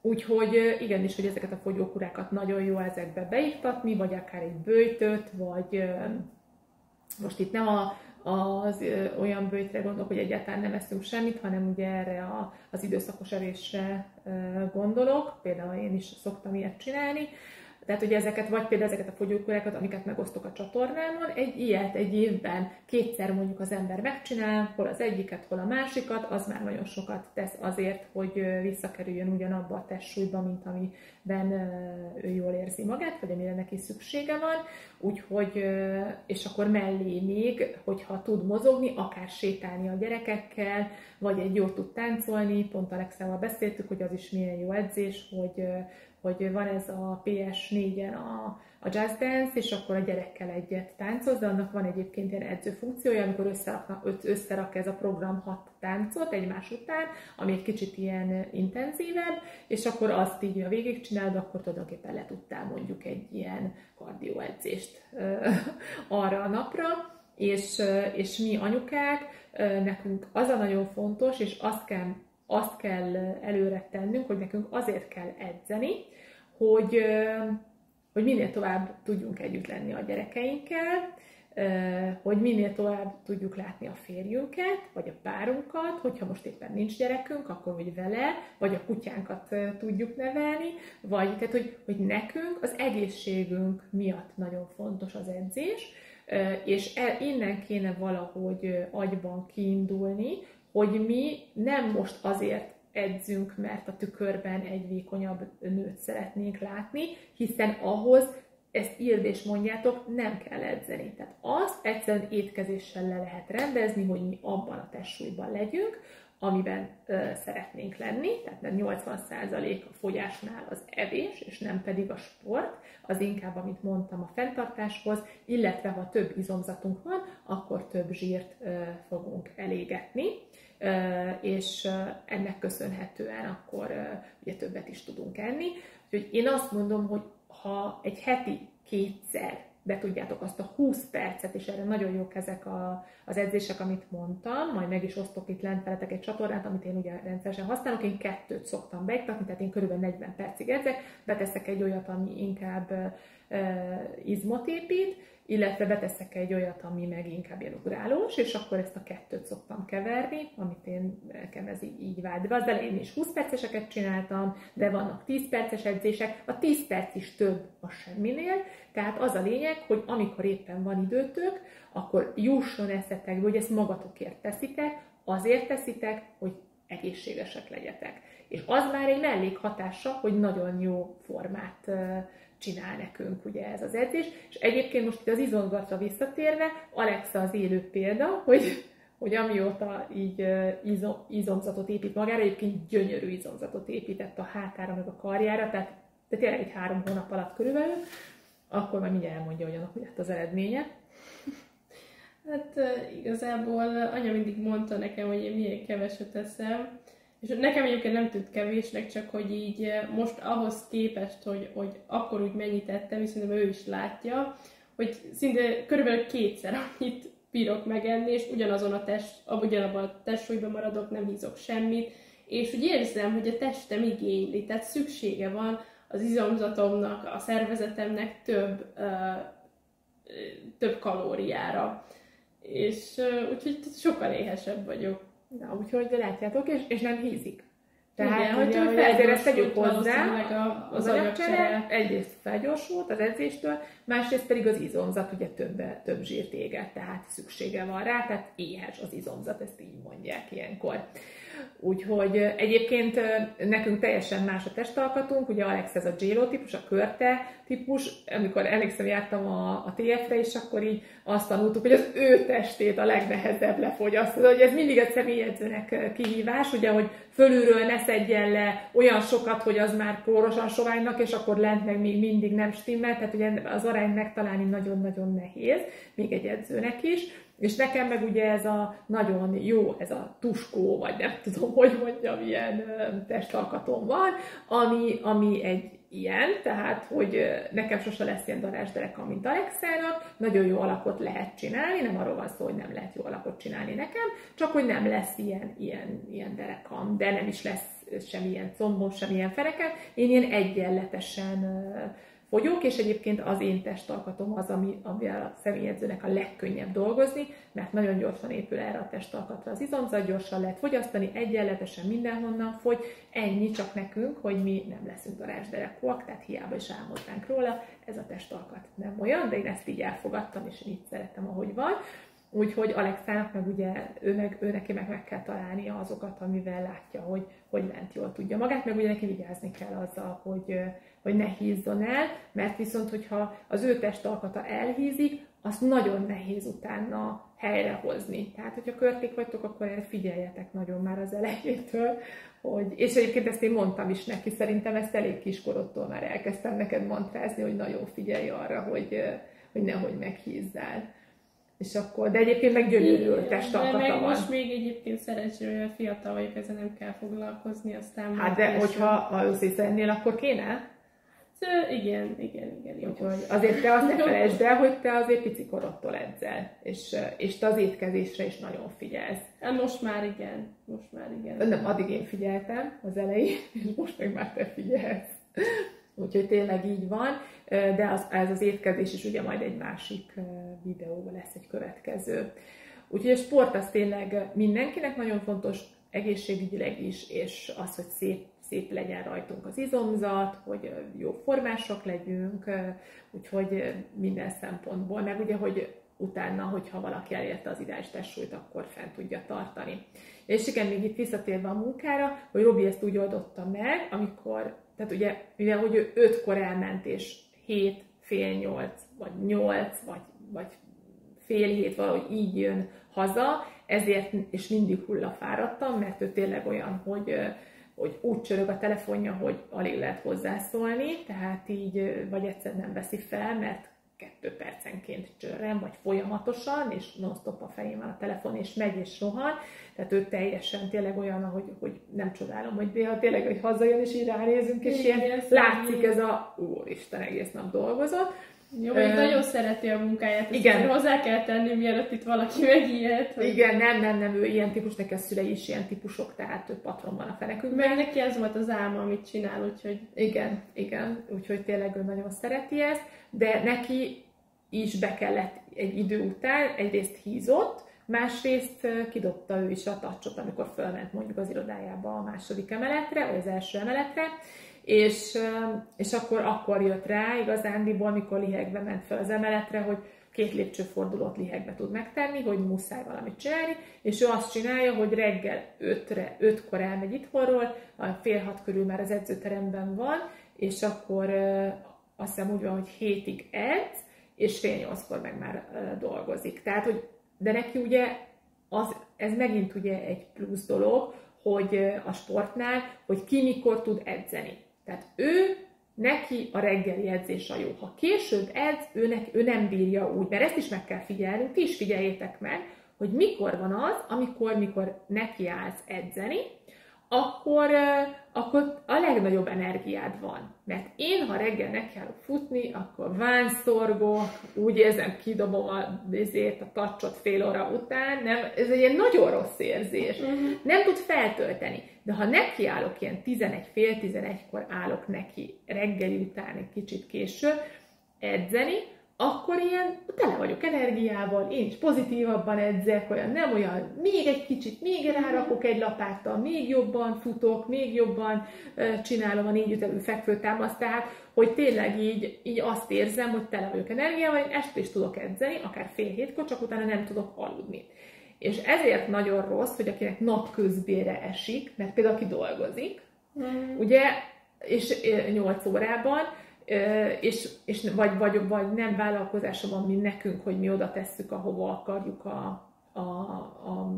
Úgyhogy igenis, hogy ezeket a fogyókúrákat nagyon jó ezekbe beiktatni, vagy akár egy böjtöt, vagy most itt nem a az ö, olyan böjtre gondolok, hogy egyáltalán nem eszünk semmit, hanem ugye erre a, az időszakos evésre ö, gondolok, például én is szoktam ilyet csinálni, tehát ugye ezeket, vagy például ezeket a fogyókúrákat, amiket megosztok a csatornámon, egy ilyet egy évben kétszer mondjuk az ember megcsinál, hol az egyiket, hol a másikat, az már nagyon sokat tesz azért, hogy visszakerüljön ugyanabba a testsúlyba, mint amiben ő jól érzi magát, vagy amire neki szüksége van, úgyhogy, és akkor mellé még, hogyha tud mozogni, akár sétálni a gyerekekkel, vagy egy jót tud táncolni, pont Alexával beszéltük, hogy az is milyen jó edzés, hogy hogy van ez a pé es négyen a, a Jazz Dance, és akkor a gyerekkel egyet táncolsz, de annak van egyébként ilyen edző funkciója, amikor összerak, összerak ez a program hat táncot egymás után, ami egy kicsit ilyen intenzívebb, és akkor azt így, ha végigcsinálod, akkor tulajdonképpen le tudtál mondjuk egy ilyen kardioedzést arra a napra, és, és mi anyukák, nekünk az a nagyon fontos, és azt kell Azt kell előre tennünk, hogy nekünk azért kell edzeni, hogy, hogy minél tovább tudjunk együtt lenni a gyerekeinkkel, hogy minél tovább tudjuk látni a férjünket, vagy a párunkat, hogyha most éppen nincs gyerekünk, akkor hogy vele, vagy a kutyánkat tudjuk nevelni, vagy tehát, hogy, hogy nekünk az egészségünk miatt nagyon fontos az edzés, és innen kéne valahogy agyban kiindulni, hogy mi nem most azért edzünk, mert a tükörben egy vékonyabb nőt szeretnénk látni, hiszen ahhoz, ezt írd és mondjátok, nem kell edzeni. Tehát azt egyszerűen étkezéssel le lehet rendezni, hogy mi abban a testsúlyban legyünk, amiben ö, szeretnénk lenni, tehát nyolcvan százalék a fogyásnál az evés, és nem pedig a sport, az inkább, amit mondtam, a fenntartáshoz, illetve ha több izomzatunk van, akkor több zsírt ö, fogunk elégetni, ö, és ö, ennek köszönhetően akkor ö, ugye többet is tudunk enni. Úgyhogy én azt mondom, hogy ha egy heti kétszer be tudjátok azt a húsz percet, és erre nagyon jók ezek a, az edzések, amit mondtam, majd meg is osztok itt lent veletek egy csatornát, amit én ugye rendszeresen használok, én kettőt szoktam beiktatni, tehát én körülbelül negyven percig edzek, beteszek egy olyat, ami inkább e, izmot épít, illetve beteszek egy olyat, ami meg inkább ilyen ugrálós, és akkor ezt a kettőt szoktam keverni, amit én nekem ez így, így vált. De az elején is húsz perceseket csináltam, de vannak tíz perces edzések, a tíz perc is több a semminél, tehát az a lényeg, hogy amikor éppen van időtök, akkor jusson eszetekbe, hogy ezt magatokért teszitek, azért teszitek, hogy egészségesek legyetek. És az már egy mellékhatása, hogy nagyon jó formát csinál nekünk ugye ez az edzés. És egyébként most itt az izomzatra visszatérve, Alexa az élő példa, hogy, hogy amióta így izom, izomzatot épít magára, egyébként gyönyörű izomzatot épített a hátára, meg a karjára, tehát de tényleg egy három hónap alatt körülbelül, akkor már mindjárt elmondja, hogy annak mi lett az eredménye. Hát igazából anya mindig mondta nekem, hogy én milyen keveset eszem, és nekem egyébként nem tűnt kevésnek, csak hogy így most ahhoz képest, hogy, hogy akkor úgy mennyit ettem, és szerintem ő is látja, hogy szinte körülbelül kétszer annyit bírok megenni, és ugyanazon a test, ugyanabban a testsúlyban maradok, nem hízok semmit, és úgy érzem, hogy a testem igényli, tehát szüksége van az izomzatomnak, a szervezetemnek több, uh, több kalóriára. És uh, úgyhogy sokkal éhesebb vagyok. Na, úgyhogy látjátok, és, és nem hízik. Tehát, hogy ezért ezt tegyük hozzá, a, az, az anyagcsere egyrészt felgyorsult az edzéstől, másrészt pedig az izomzat ugye több, több zsírt éget, tehát szüksége van rá, tehát éhes az izomzat, ezt így mondják ilyenkor. Úgyhogy egyébként nekünk teljesen más a testalkatunk, ugye Alex ez a J-Lo típus, a körte típus, amikor emlékszem jártam a, a té ef-re, és akkor így azt tanultuk, hogy az ő testét a legnehezebb lefogyasztani, hogy ez mindig egy személyedzőnek kihívás, ugye, hogy fölülről ne szedjen le olyan sokat, hogy az már kórosan soványnak, és akkor lent meg még mindig nem stimmel, tehát ugye az arányt megtalálni nagyon-nagyon nehéz, még egy edzőnek is. És nekem meg ugye ez a nagyon jó, ez a tuskó, vagy nem tudom, hogy mondjam, ilyen testalkatom van, ami, ami egy ilyen, tehát, hogy nekem sose lesz ilyen darázsderekam, mint Alexának, nagyon jó alakot lehet csinálni, nem arról van szó, hogy nem lehet jó alakot csinálni nekem, csak hogy nem lesz ilyen, ilyen, ilyen derekam, de nem is lesz semmilyen combom, semmilyen ferekem, én ilyen egyenletesen fogyok, és egyébként az én testalkatom az, ami, amivel a személyedzőnek a legkönnyebb dolgozni, mert nagyon gyorsan épül erre a testalkatra az izomzat, gyorsan lehet fogyasztani, egyenletesen mindenhonnan fogy, ennyi csak nekünk, hogy mi nem leszünk darázsderekúak, tehát hiába is álmodnánk róla, ez a testalkat nem olyan, de én ezt így elfogadtam, és így szeretem, ahogy van. Úgyhogy Alexának meg ugye ő, meg, ő neki meg, meg kell találnia azokat, amivel látja, hogy, hogy lent jól tudja magát, meg ugye neki vigyázni kell azzal, hogy, hogy ne hízzon el, mert viszont, hogyha az ő testalkata elhízik, azt nagyon nehéz utána helyrehozni. Tehát, hogyha körték vagytok, akkor figyeljetek nagyon már az elejétől, hogy... És egyébként ezt én mondtam is neki, szerintem ezt elég kiskorodtól már elkezdtem neked mantrázni, hogy nagyon figyelj arra, hogy, hogy nehogy meghízzál. És akkor, de egyébként meg gyönyörű testalkata van. Most még egyébként szerencsére, hogy fiatal vagyok, ezzel nem kell foglalkozni, aztán... Hát de később. Hogyha alulszészen ennél, akkor kéne? Szóval, igen, igen, igen. Jó. Úgyhogy azért te azt ne felejtsd el, hogy te azért pici korodtól edzel, és, és te az étkezésre is nagyon figyelsz. Hát most már igen, most már igen. Nem, addig én figyeltem az elején, és most meg már te figyelsz. Úgyhogy tényleg így van, de az, ez az étkezés is ugye majd egy másik videóban lesz egy következő. Úgyhogy a sport az tényleg mindenkinek nagyon fontos, egészségügyileg is, és az, hogy szép, szép legyen rajtunk az izomzat, hogy jó formásak legyünk, úgyhogy minden szempontból, meg ugye, hogy utána, hogyha valaki elérte az ideális testsúlyt, akkor fent tudja tartani. És igen, még itt visszatérve a munkára, hogy Robi ezt úgy oldotta meg, amikor, tehát ugye, mivel hogy ő ötkor elment, és hét, fél nyolc, vagy nyolc, vagy, vagy fél hét, valahogy így jön haza, ezért, és mindig hullafáradtam, mert ő tényleg olyan, hogy, hogy úgy csörög a telefonja, hogy alig lehet hozzászólni, tehát így, vagy egyszer nem veszi fel, mert kettő percenként csörrem, vagy folyamatosan, és non-stop a fején van a telefon, és megy, és rohan. Tehát ő teljesen tényleg olyan, ahogy, hogy nem csodálom, hogy néha tényleg, hogy hazajön, és így ránézünk, és ilyen látszik ez a úristen, egész nap dolgozott. Jó, Ö... nagyon szereti a munkáját, igen, hozzá kell tenni, mielőtt itt valaki megijedt. Hogy... Igen, nem, nem, nem, ő ilyen típus, neki a szülei is ilyen típusok, tehát ő patron van a fenekünkben. Mert neki ez volt az álma, amit csinál, úgyhogy... Igen, igen, úgyhogy tényleg ő nagyon szereti ezt, de neki is be kellett egy idő után, egyrészt hízott, másrészt kidobta ő is a tacsot, amikor fölment mondjuk az irodájába a második emeletre, vagy az első emeletre, és, és akkor, akkor jött rá igazándiból, mikor lihegve ment fel az emeletre, hogy két lépcsőfordulót lihegbe tud megtenni, hogy muszáj valamit csinálni, és ő azt csinálja, hogy reggel ötre, ötkor elmegy itthonról, fél hat körül már az edzőteremben van, és akkor azt hiszem úgy van, hogy hétig edz, és fél nyolckor meg már dolgozik. Tehát, hogy, de neki ugye az, ez megint ugye egy plusz dolog, hogy a sportnál, hogy ki mikor tud edzeni. Tehát ő, neki a reggeli edzés a jó. Ha később edz, ő, neki, ő nem bírja úgy, mert ezt is meg kell figyelni, ti is figyeljétek meg, hogy mikor van az, amikor, mikor neki állsz edzeni, akkor, akkor a legnagyobb energiád van. Mert én, ha reggel nekiállok futni, akkor vánszorgó, úgy érzem, kidobom a, ezért a tacsot fél óra után, nem, ez egy ilyen nagyon rossz érzés. Uh-huh. Nem tud feltölteni. De ha nekiállok, ilyen tizenegy fél tizenegykor állok neki reggeli után egy kicsit később edzeni, akkor ilyen tele vagyok energiával, én is pozitívabban edzek, olyan nem olyan, még egy kicsit, még rárakok egy lapáttal, még jobban futok, még jobban uh, csinálom a négy ütemű fekvőtámaszt, tehát, hogy tényleg így, így azt érzem, hogy tele vagyok energiával, én este is tudok edzeni, akár fél hétkor, csak utána nem tudok aludni. És ezért nagyon rossz, hogy akinek napközbére esik, mert például aki dolgozik, mm. ugye, és nyolc órában, És, és vagy, vagy, vagy nem vállalkozása van, mint nekünk, hogy mi oda tesszük, ahova akarjuk a, a, a,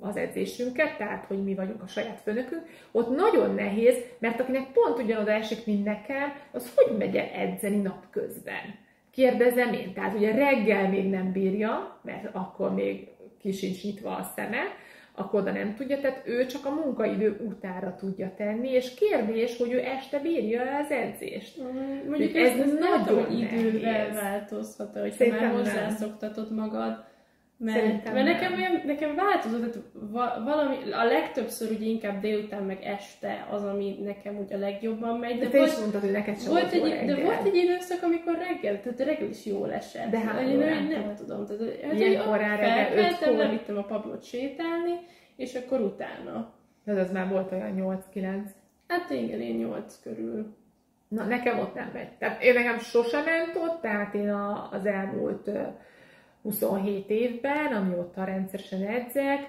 az edzésünket, tehát, hogy mi vagyunk a saját főnökünk, ott nagyon nehéz, mert akinek pont ugyanoda esik, mint nekem, az hogy megy el edzeni napközben? Kérdezem én. Tehát ugye reggel még nem bírja, mert akkor még ki sincs nyitva a szeme, akkor oda nem tudja, tehát ő csak a munkaidő utára tudja tenni, és kérdés, hogy ő este bírja az edzést. Mm, mondjuk ez, ez nagyon idővel változhat, hogy már hozzászoktatod magad. Mert, mert nekem, nekem változott, valami, a legtöbbször ugye inkább délután meg este az, ami nekem úgy a legjobban megy. De, de te volt, is mondtad, hogy neked sem volt, volt egy, De volt egy időszak, amikor reggel, tehát reggel is jól esett. De hát én nem, nem tudom. Ilyen korán reggel ötkor. Levittem a Pablót sétálni, és akkor utána. De az már volt olyan nyolc-kilenc. Hát igen, én nyolc körül. Na, nekem ott nem megy. Tehát én nekem sosem ment ott, tehát én a, az elmúlt... huszonhét évben, amióta rendszeresen edzek,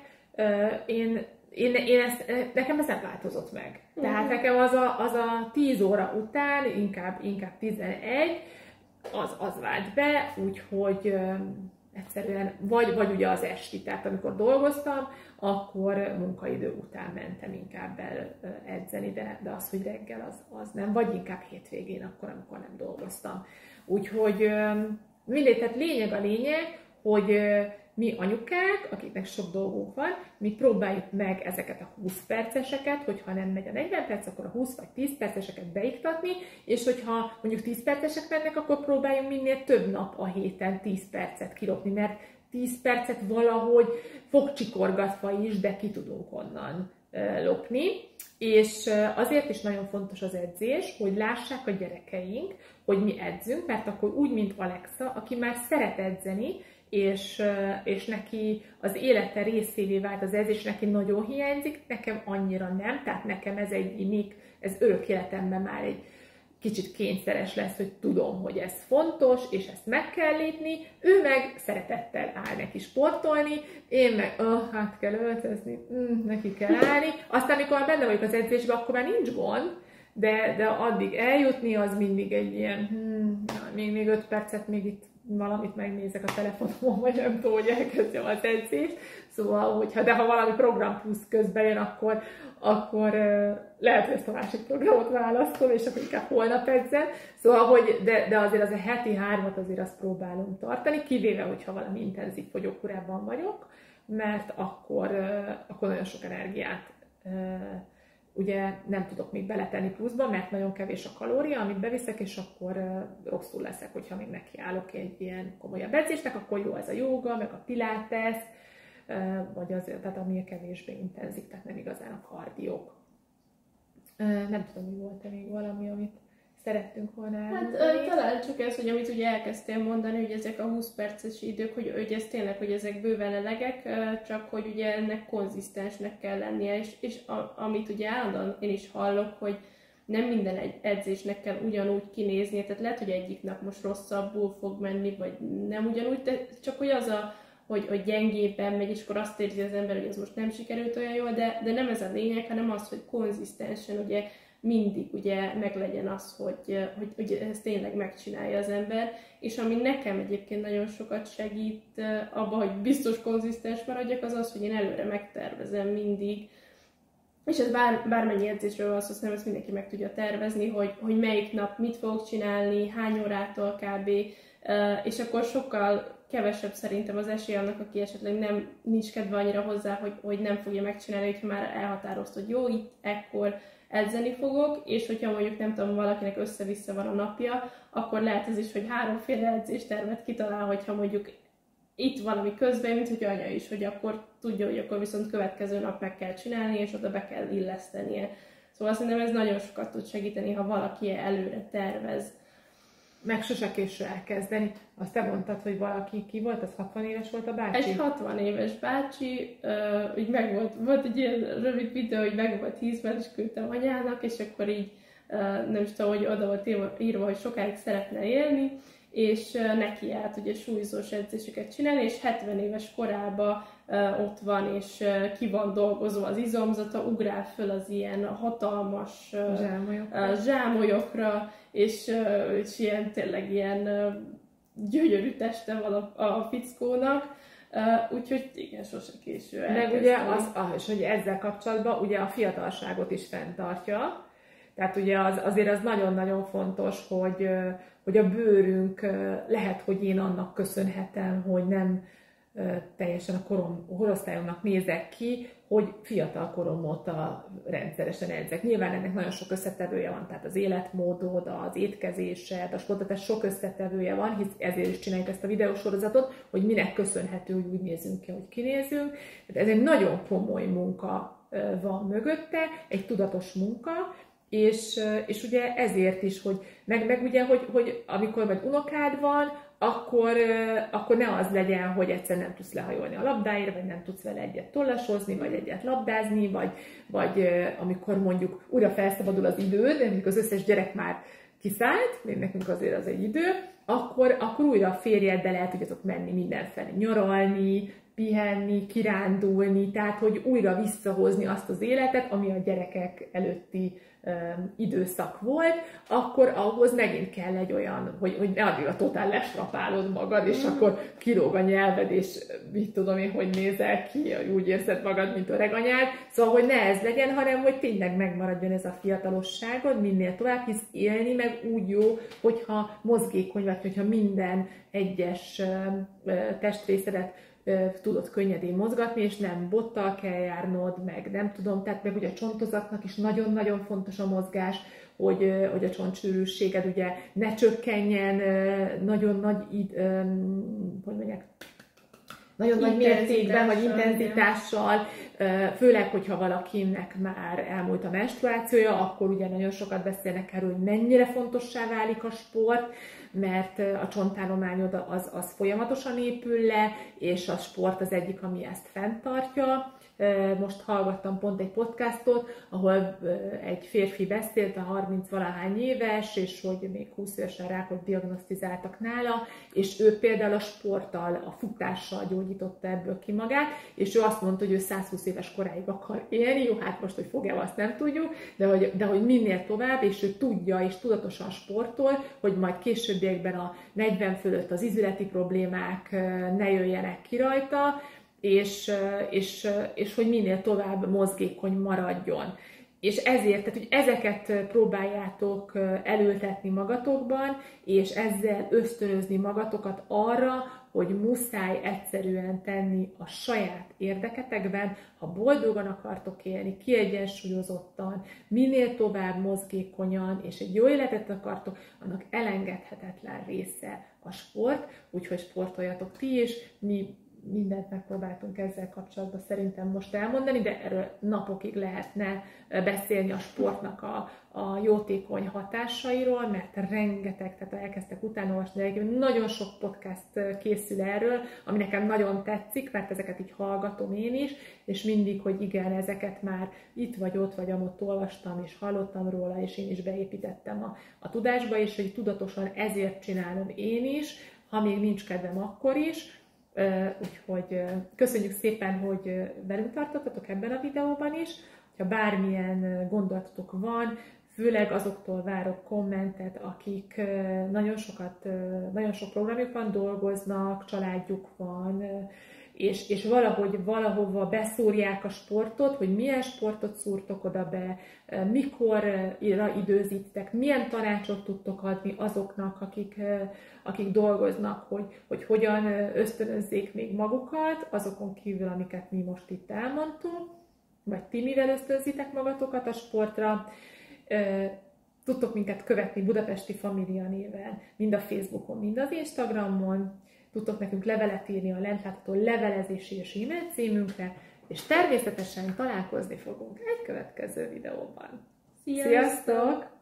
én, én, én ezt, nekem ez nem változott meg. Uh-huh. Tehát nekem az a, az a tíz óra után, inkább, inkább tizenegy, az, az vált be, úgyhogy egyszerűen, vagy, vagy ugye az esti, tehát amikor dolgoztam, akkor munkaidő után mentem inkább el edzeni, de, de az, hogy reggel, az, az nem, vagy inkább hétvégén, akkor, amikor nem dolgoztam. Úgyhogy mindegy, tehát lényeg a lényeg, hogy mi anyukák, akiknek sok dolgunk van, mi próbáljuk meg ezeket a húsz perceseket, hogyha nem megy a negyven perc, akkor a húsz vagy tíz perceseket beiktatni, és hogyha mondjuk tíz percesek mennek, akkor próbáljunk minél több nap a héten tíz percet kilopni, mert tíz percet valahogy fogcsikorgatva is, de ki tudunk onnan lopni, és azért is nagyon fontos az edzés, hogy lássák a gyerekeink, hogy mi edzünk, mert akkor úgy, mint Alexa, aki már szeret edzeni, és, és neki az élete részévé vált az edzés, neki nagyon hiányzik, nekem annyira nem, tehát nekem ez egy még, ez örök életemben már egy kicsit kényszeres lesz, hogy tudom, hogy ez fontos, és ezt meg kell lépni, ő meg szeretettel áll neki sportolni, én meg, oh, hát kell öltözni, mm, neki kell állni. Aztán, amikor benne vagyok az edzésben, akkor már nincs gond, de, de addig eljutni, az mindig egy ilyen, hmm, még, még öt percet, még itt valamit megnézek a telefonomon, vagy nem tudom, hogy elkezdjem az edzést. Szóval, hogyha, de ha valami program plusz közben jön, akkor, akkor euh, lehet, hogy ezt a másik programot választom, és akkor inkább holnap edzem. Szóval, hogy, de, de azért az a heti hármat azért azt próbálom tartani, kivéve, hogyha valami intenzív fogyókúrában vagyok, mert akkor, euh, akkor nagyon sok energiát euh, ugye nem tudok még beletenni pluszba, mert nagyon kevés a kalória, amit beviszek, és akkor rosszul leszek, hogyha még nekiállok egy ilyen komolyabb edzésnek, akkor jó ez a jóga, meg a pilates, vagy az, tehát ami kevésbé intenzív, tehát nem igazán a kardiók. Nem tudom, hogy volt-e még valami, amit szerettünk volna elmondani. Hát talán csak ez, hogy amit ugye elkezdtél mondani, hogy ezek a húsz perces idők, hogy, hogy ez tényleg, hogy ezek bőven elegek, csak hogy ugye ennek konzisztensnek kell lennie, és, és a, amit ugye állandóan én is hallok, hogy nem minden edzésnek kell ugyanúgy kinéznie, tehát lehet, hogy egyik nap most rosszabbul fog menni, vagy nem ugyanúgy, de csak hogy az a, hogy, hogy gyengébben megy, és akkor azt érzi az ember, hogy ez most nem sikerült olyan jól, de, de nem ez a lényeg, hanem az, hogy konzisztensen ugye mindig ugye meglegyen az, hogy, hogy, hogy ezt tényleg megcsinálja az ember, és ami nekem egyébként nagyon sokat segít abban, hogy biztos konzisztens maradjak, az az, hogy én előre megtervezem mindig, és ez bár, bármennyi edzésről van szó, szerintem ezt mindenki meg tudja tervezni, hogy, hogy melyik nap mit fogok csinálni, hány órától kb, és akkor sokkal kevesebb szerintem az esély annak, aki esetleg nem, nincs kedve annyira hozzá, hogy, hogy nem fogja megcsinálni, hogyha már elhatározta, hogy jó, itt, ekkor edzeni fogok, és hogyha mondjuk nem tudom, valakinek össze-vissza van a napja, akkor lehet ez is, hogy háromféle edzéstervet kitalál, hogyha mondjuk itt valami közben, mint hogy anya is, hogy akkor tudja, hogy akkor viszont következő nap meg kell csinálni, és oda be kell illesztenie. Szóval szerintem ez nagyon sokat tud segíteni, ha valaki előre tervez. Meg sose késő elkezdeni. Azt te mondtad, hogy valaki ki volt, az hatvan éves volt a bácsi? Egy hatvan éves bácsi, uh, így meg volt, volt egy ilyen rövid videó, hogy meg volt hízben, és küldtem anyának, és akkor így uh, nem is tudom, hogy oda volt írva, írva, hogy sokáig szeretne élni, és uh, neki állt ugye súlyzós edzéseket csinálni, és hetven éves korában uh, ott van, és uh, ki van dolgozva az izomzata, ugrál föl az ilyen hatalmas uh, zsámolyokra, uh, zsámolyokra és, uh, és ilyen, tényleg ilyen uh, gyönyörű teste van a, a fickónak, uh, úgyhogy igen, sose késő elkezdeni. Meg ugye az, ah, és hogy ezzel kapcsolatban ugye a fiatalságot is fenntartja, tehát ugye az, azért az nagyon-nagyon fontos, hogy, hogy a bőrünk, lehet, hogy én annak köszönhetem, hogy nem teljesen a korom, korosztályomnak nézek ki, hogy fiatal korom óta rendszeresen edzek. Nyilván ennek nagyon sok összetevője van, tehát az életmódod, az étkezésed, a sportolás sok összetevője van, hisz ezért is csináljuk ezt a videósorozatot, hogy minek köszönhető, hogy úgy nézünk ki, hogy kinézünk. Tehát ez egy nagyon komoly munka van mögötte, egy tudatos munka, és, és ugye ezért is, hogy meg, meg ugye, hogy, hogy amikor meg unokád van, akkor, akkor ne az legyen, hogy egyszer nem tudsz lehajolni a labdáért, vagy nem tudsz vele egyet tollasozni, vagy egyet labdázni, vagy, vagy amikor mondjuk újra felszabadul az időd, amikor az összes gyerek már kiszállt, még nekünk azért az egy idő, akkor, akkor újra a férjedbe lehet, hogy azok menni mindenfelé, nyaralni, pihenni, kirándulni, tehát hogy újra visszahozni azt az életet, ami a gyerekek előtti um, időszak volt, akkor ahhoz megint kell egy olyan, hogy, hogy ne addig a totál lesrapálod magad, és akkor kilóg a nyelved, és mit tudom én, hogy nézel ki, hogy úgy érzed magad, mint öreg anyád. Szóval, hogy ne ez legyen, hanem hogy tényleg megmaradjon ez a fiatalosságod minél tovább, hisz élni meg úgy jó, hogyha mozgékony vagy, hogyha minden egyes um, testrészedet tudod könnyedén mozgatni, és nem bottal kell járnod, meg nem tudom, tehát meg ugye a csontozatnak is nagyon-nagyon fontos a mozgás, hogy, hogy a csontsűrűséged ugye ne csökkenjen, nagyon nagy, hogy mondják, nagyon nagy mértékben, vagy intenzitással, főleg, hogyha valakinek már elmúlt a menstruációja, akkor ugye nagyon sokat beszélnek erről, hogy mennyire fontossá válik a sport, mert a csontállományod az, az folyamatosan épül le, és a sport az egyik, ami ezt fenntartja. Most hallgattam pont egy podcastot, ahol egy férfi beszélt, a harminc-valahány éves, és hogy még húsz évesen rákot diagnosztizáltak nála, és ő például a sporttal, a futással gyógyította ebből ki magát, és ő azt mondta, hogy ő százhúsz éves koráig akar élni, jó, hát most, hogy fog-e, azt nem tudjuk, de hogy, de hogy minél tovább, és ő tudja, és tudatosan sportol, hogy majd későbbiekben a negyven fölött az izületi problémák ne jöjjenek ki rajta, És, és, és hogy minél tovább mozgékony maradjon. És ezért, tehát, hogy ezeket próbáljátok elültetni magatokban, és ezzel ösztönözni magatokat arra, hogy muszáj egyszerűen tenni a saját érdeketekben, ha boldogan akartok élni, kiegyensúlyozottan, minél tovább mozgékonyan, és egy jó életet akartok, annak elengedhetetlen része a sport, úgyhogy sportoljatok ti is, mi mindent megpróbáltunk ezzel kapcsolatban szerintem most elmondani, de erről napokig lehetne beszélni a sportnak a, a jótékony hatásairól, mert rengeteg, tehát elkezdtek utánolvasni, nagyon sok podcast készül erről, ami nekem nagyon tetszik, mert ezeket így hallgatom én is, és mindig, hogy igen, ezeket már itt vagy ott vagy amott olvastam, és hallottam róla, és én is beépítettem a, a tudásba, és hogy tudatosan ezért csinálom én is, ha még nincs kedvem, akkor is. Uh, úgyhogy uh, köszönjük szépen, hogy uh, velünk tartottatok ebben a videóban is. Ha bármilyen uh, gondolatok van, főleg azoktól várok kommentet, akik uh, nagyon sokat, uh, nagyon sok programjukban dolgoznak, családjuk van, uh, és, és valahogy valahova beszúrják a sportot, hogy milyen sportot szúrtok oda be, uh, mikorra időzítitek, milyen tanácsot tudtok adni azoknak, akik uh, akik dolgoznak, hogy, hogy hogyan ösztönözzék még magukat, azokon kívül, amiket mi most itt elmondtunk, vagy ti mivel ösztönzitek magatokat a sportra. Tudtok minket követni Budapesti Família néven, mind a Facebookon, mind az Instagramon. Tudtok nekünk levelet írni a lentlátható levelezési és e-mail címünkre, és természetesen találkozni fogunk egy következő videóban. Sziasztok! Sziasztok!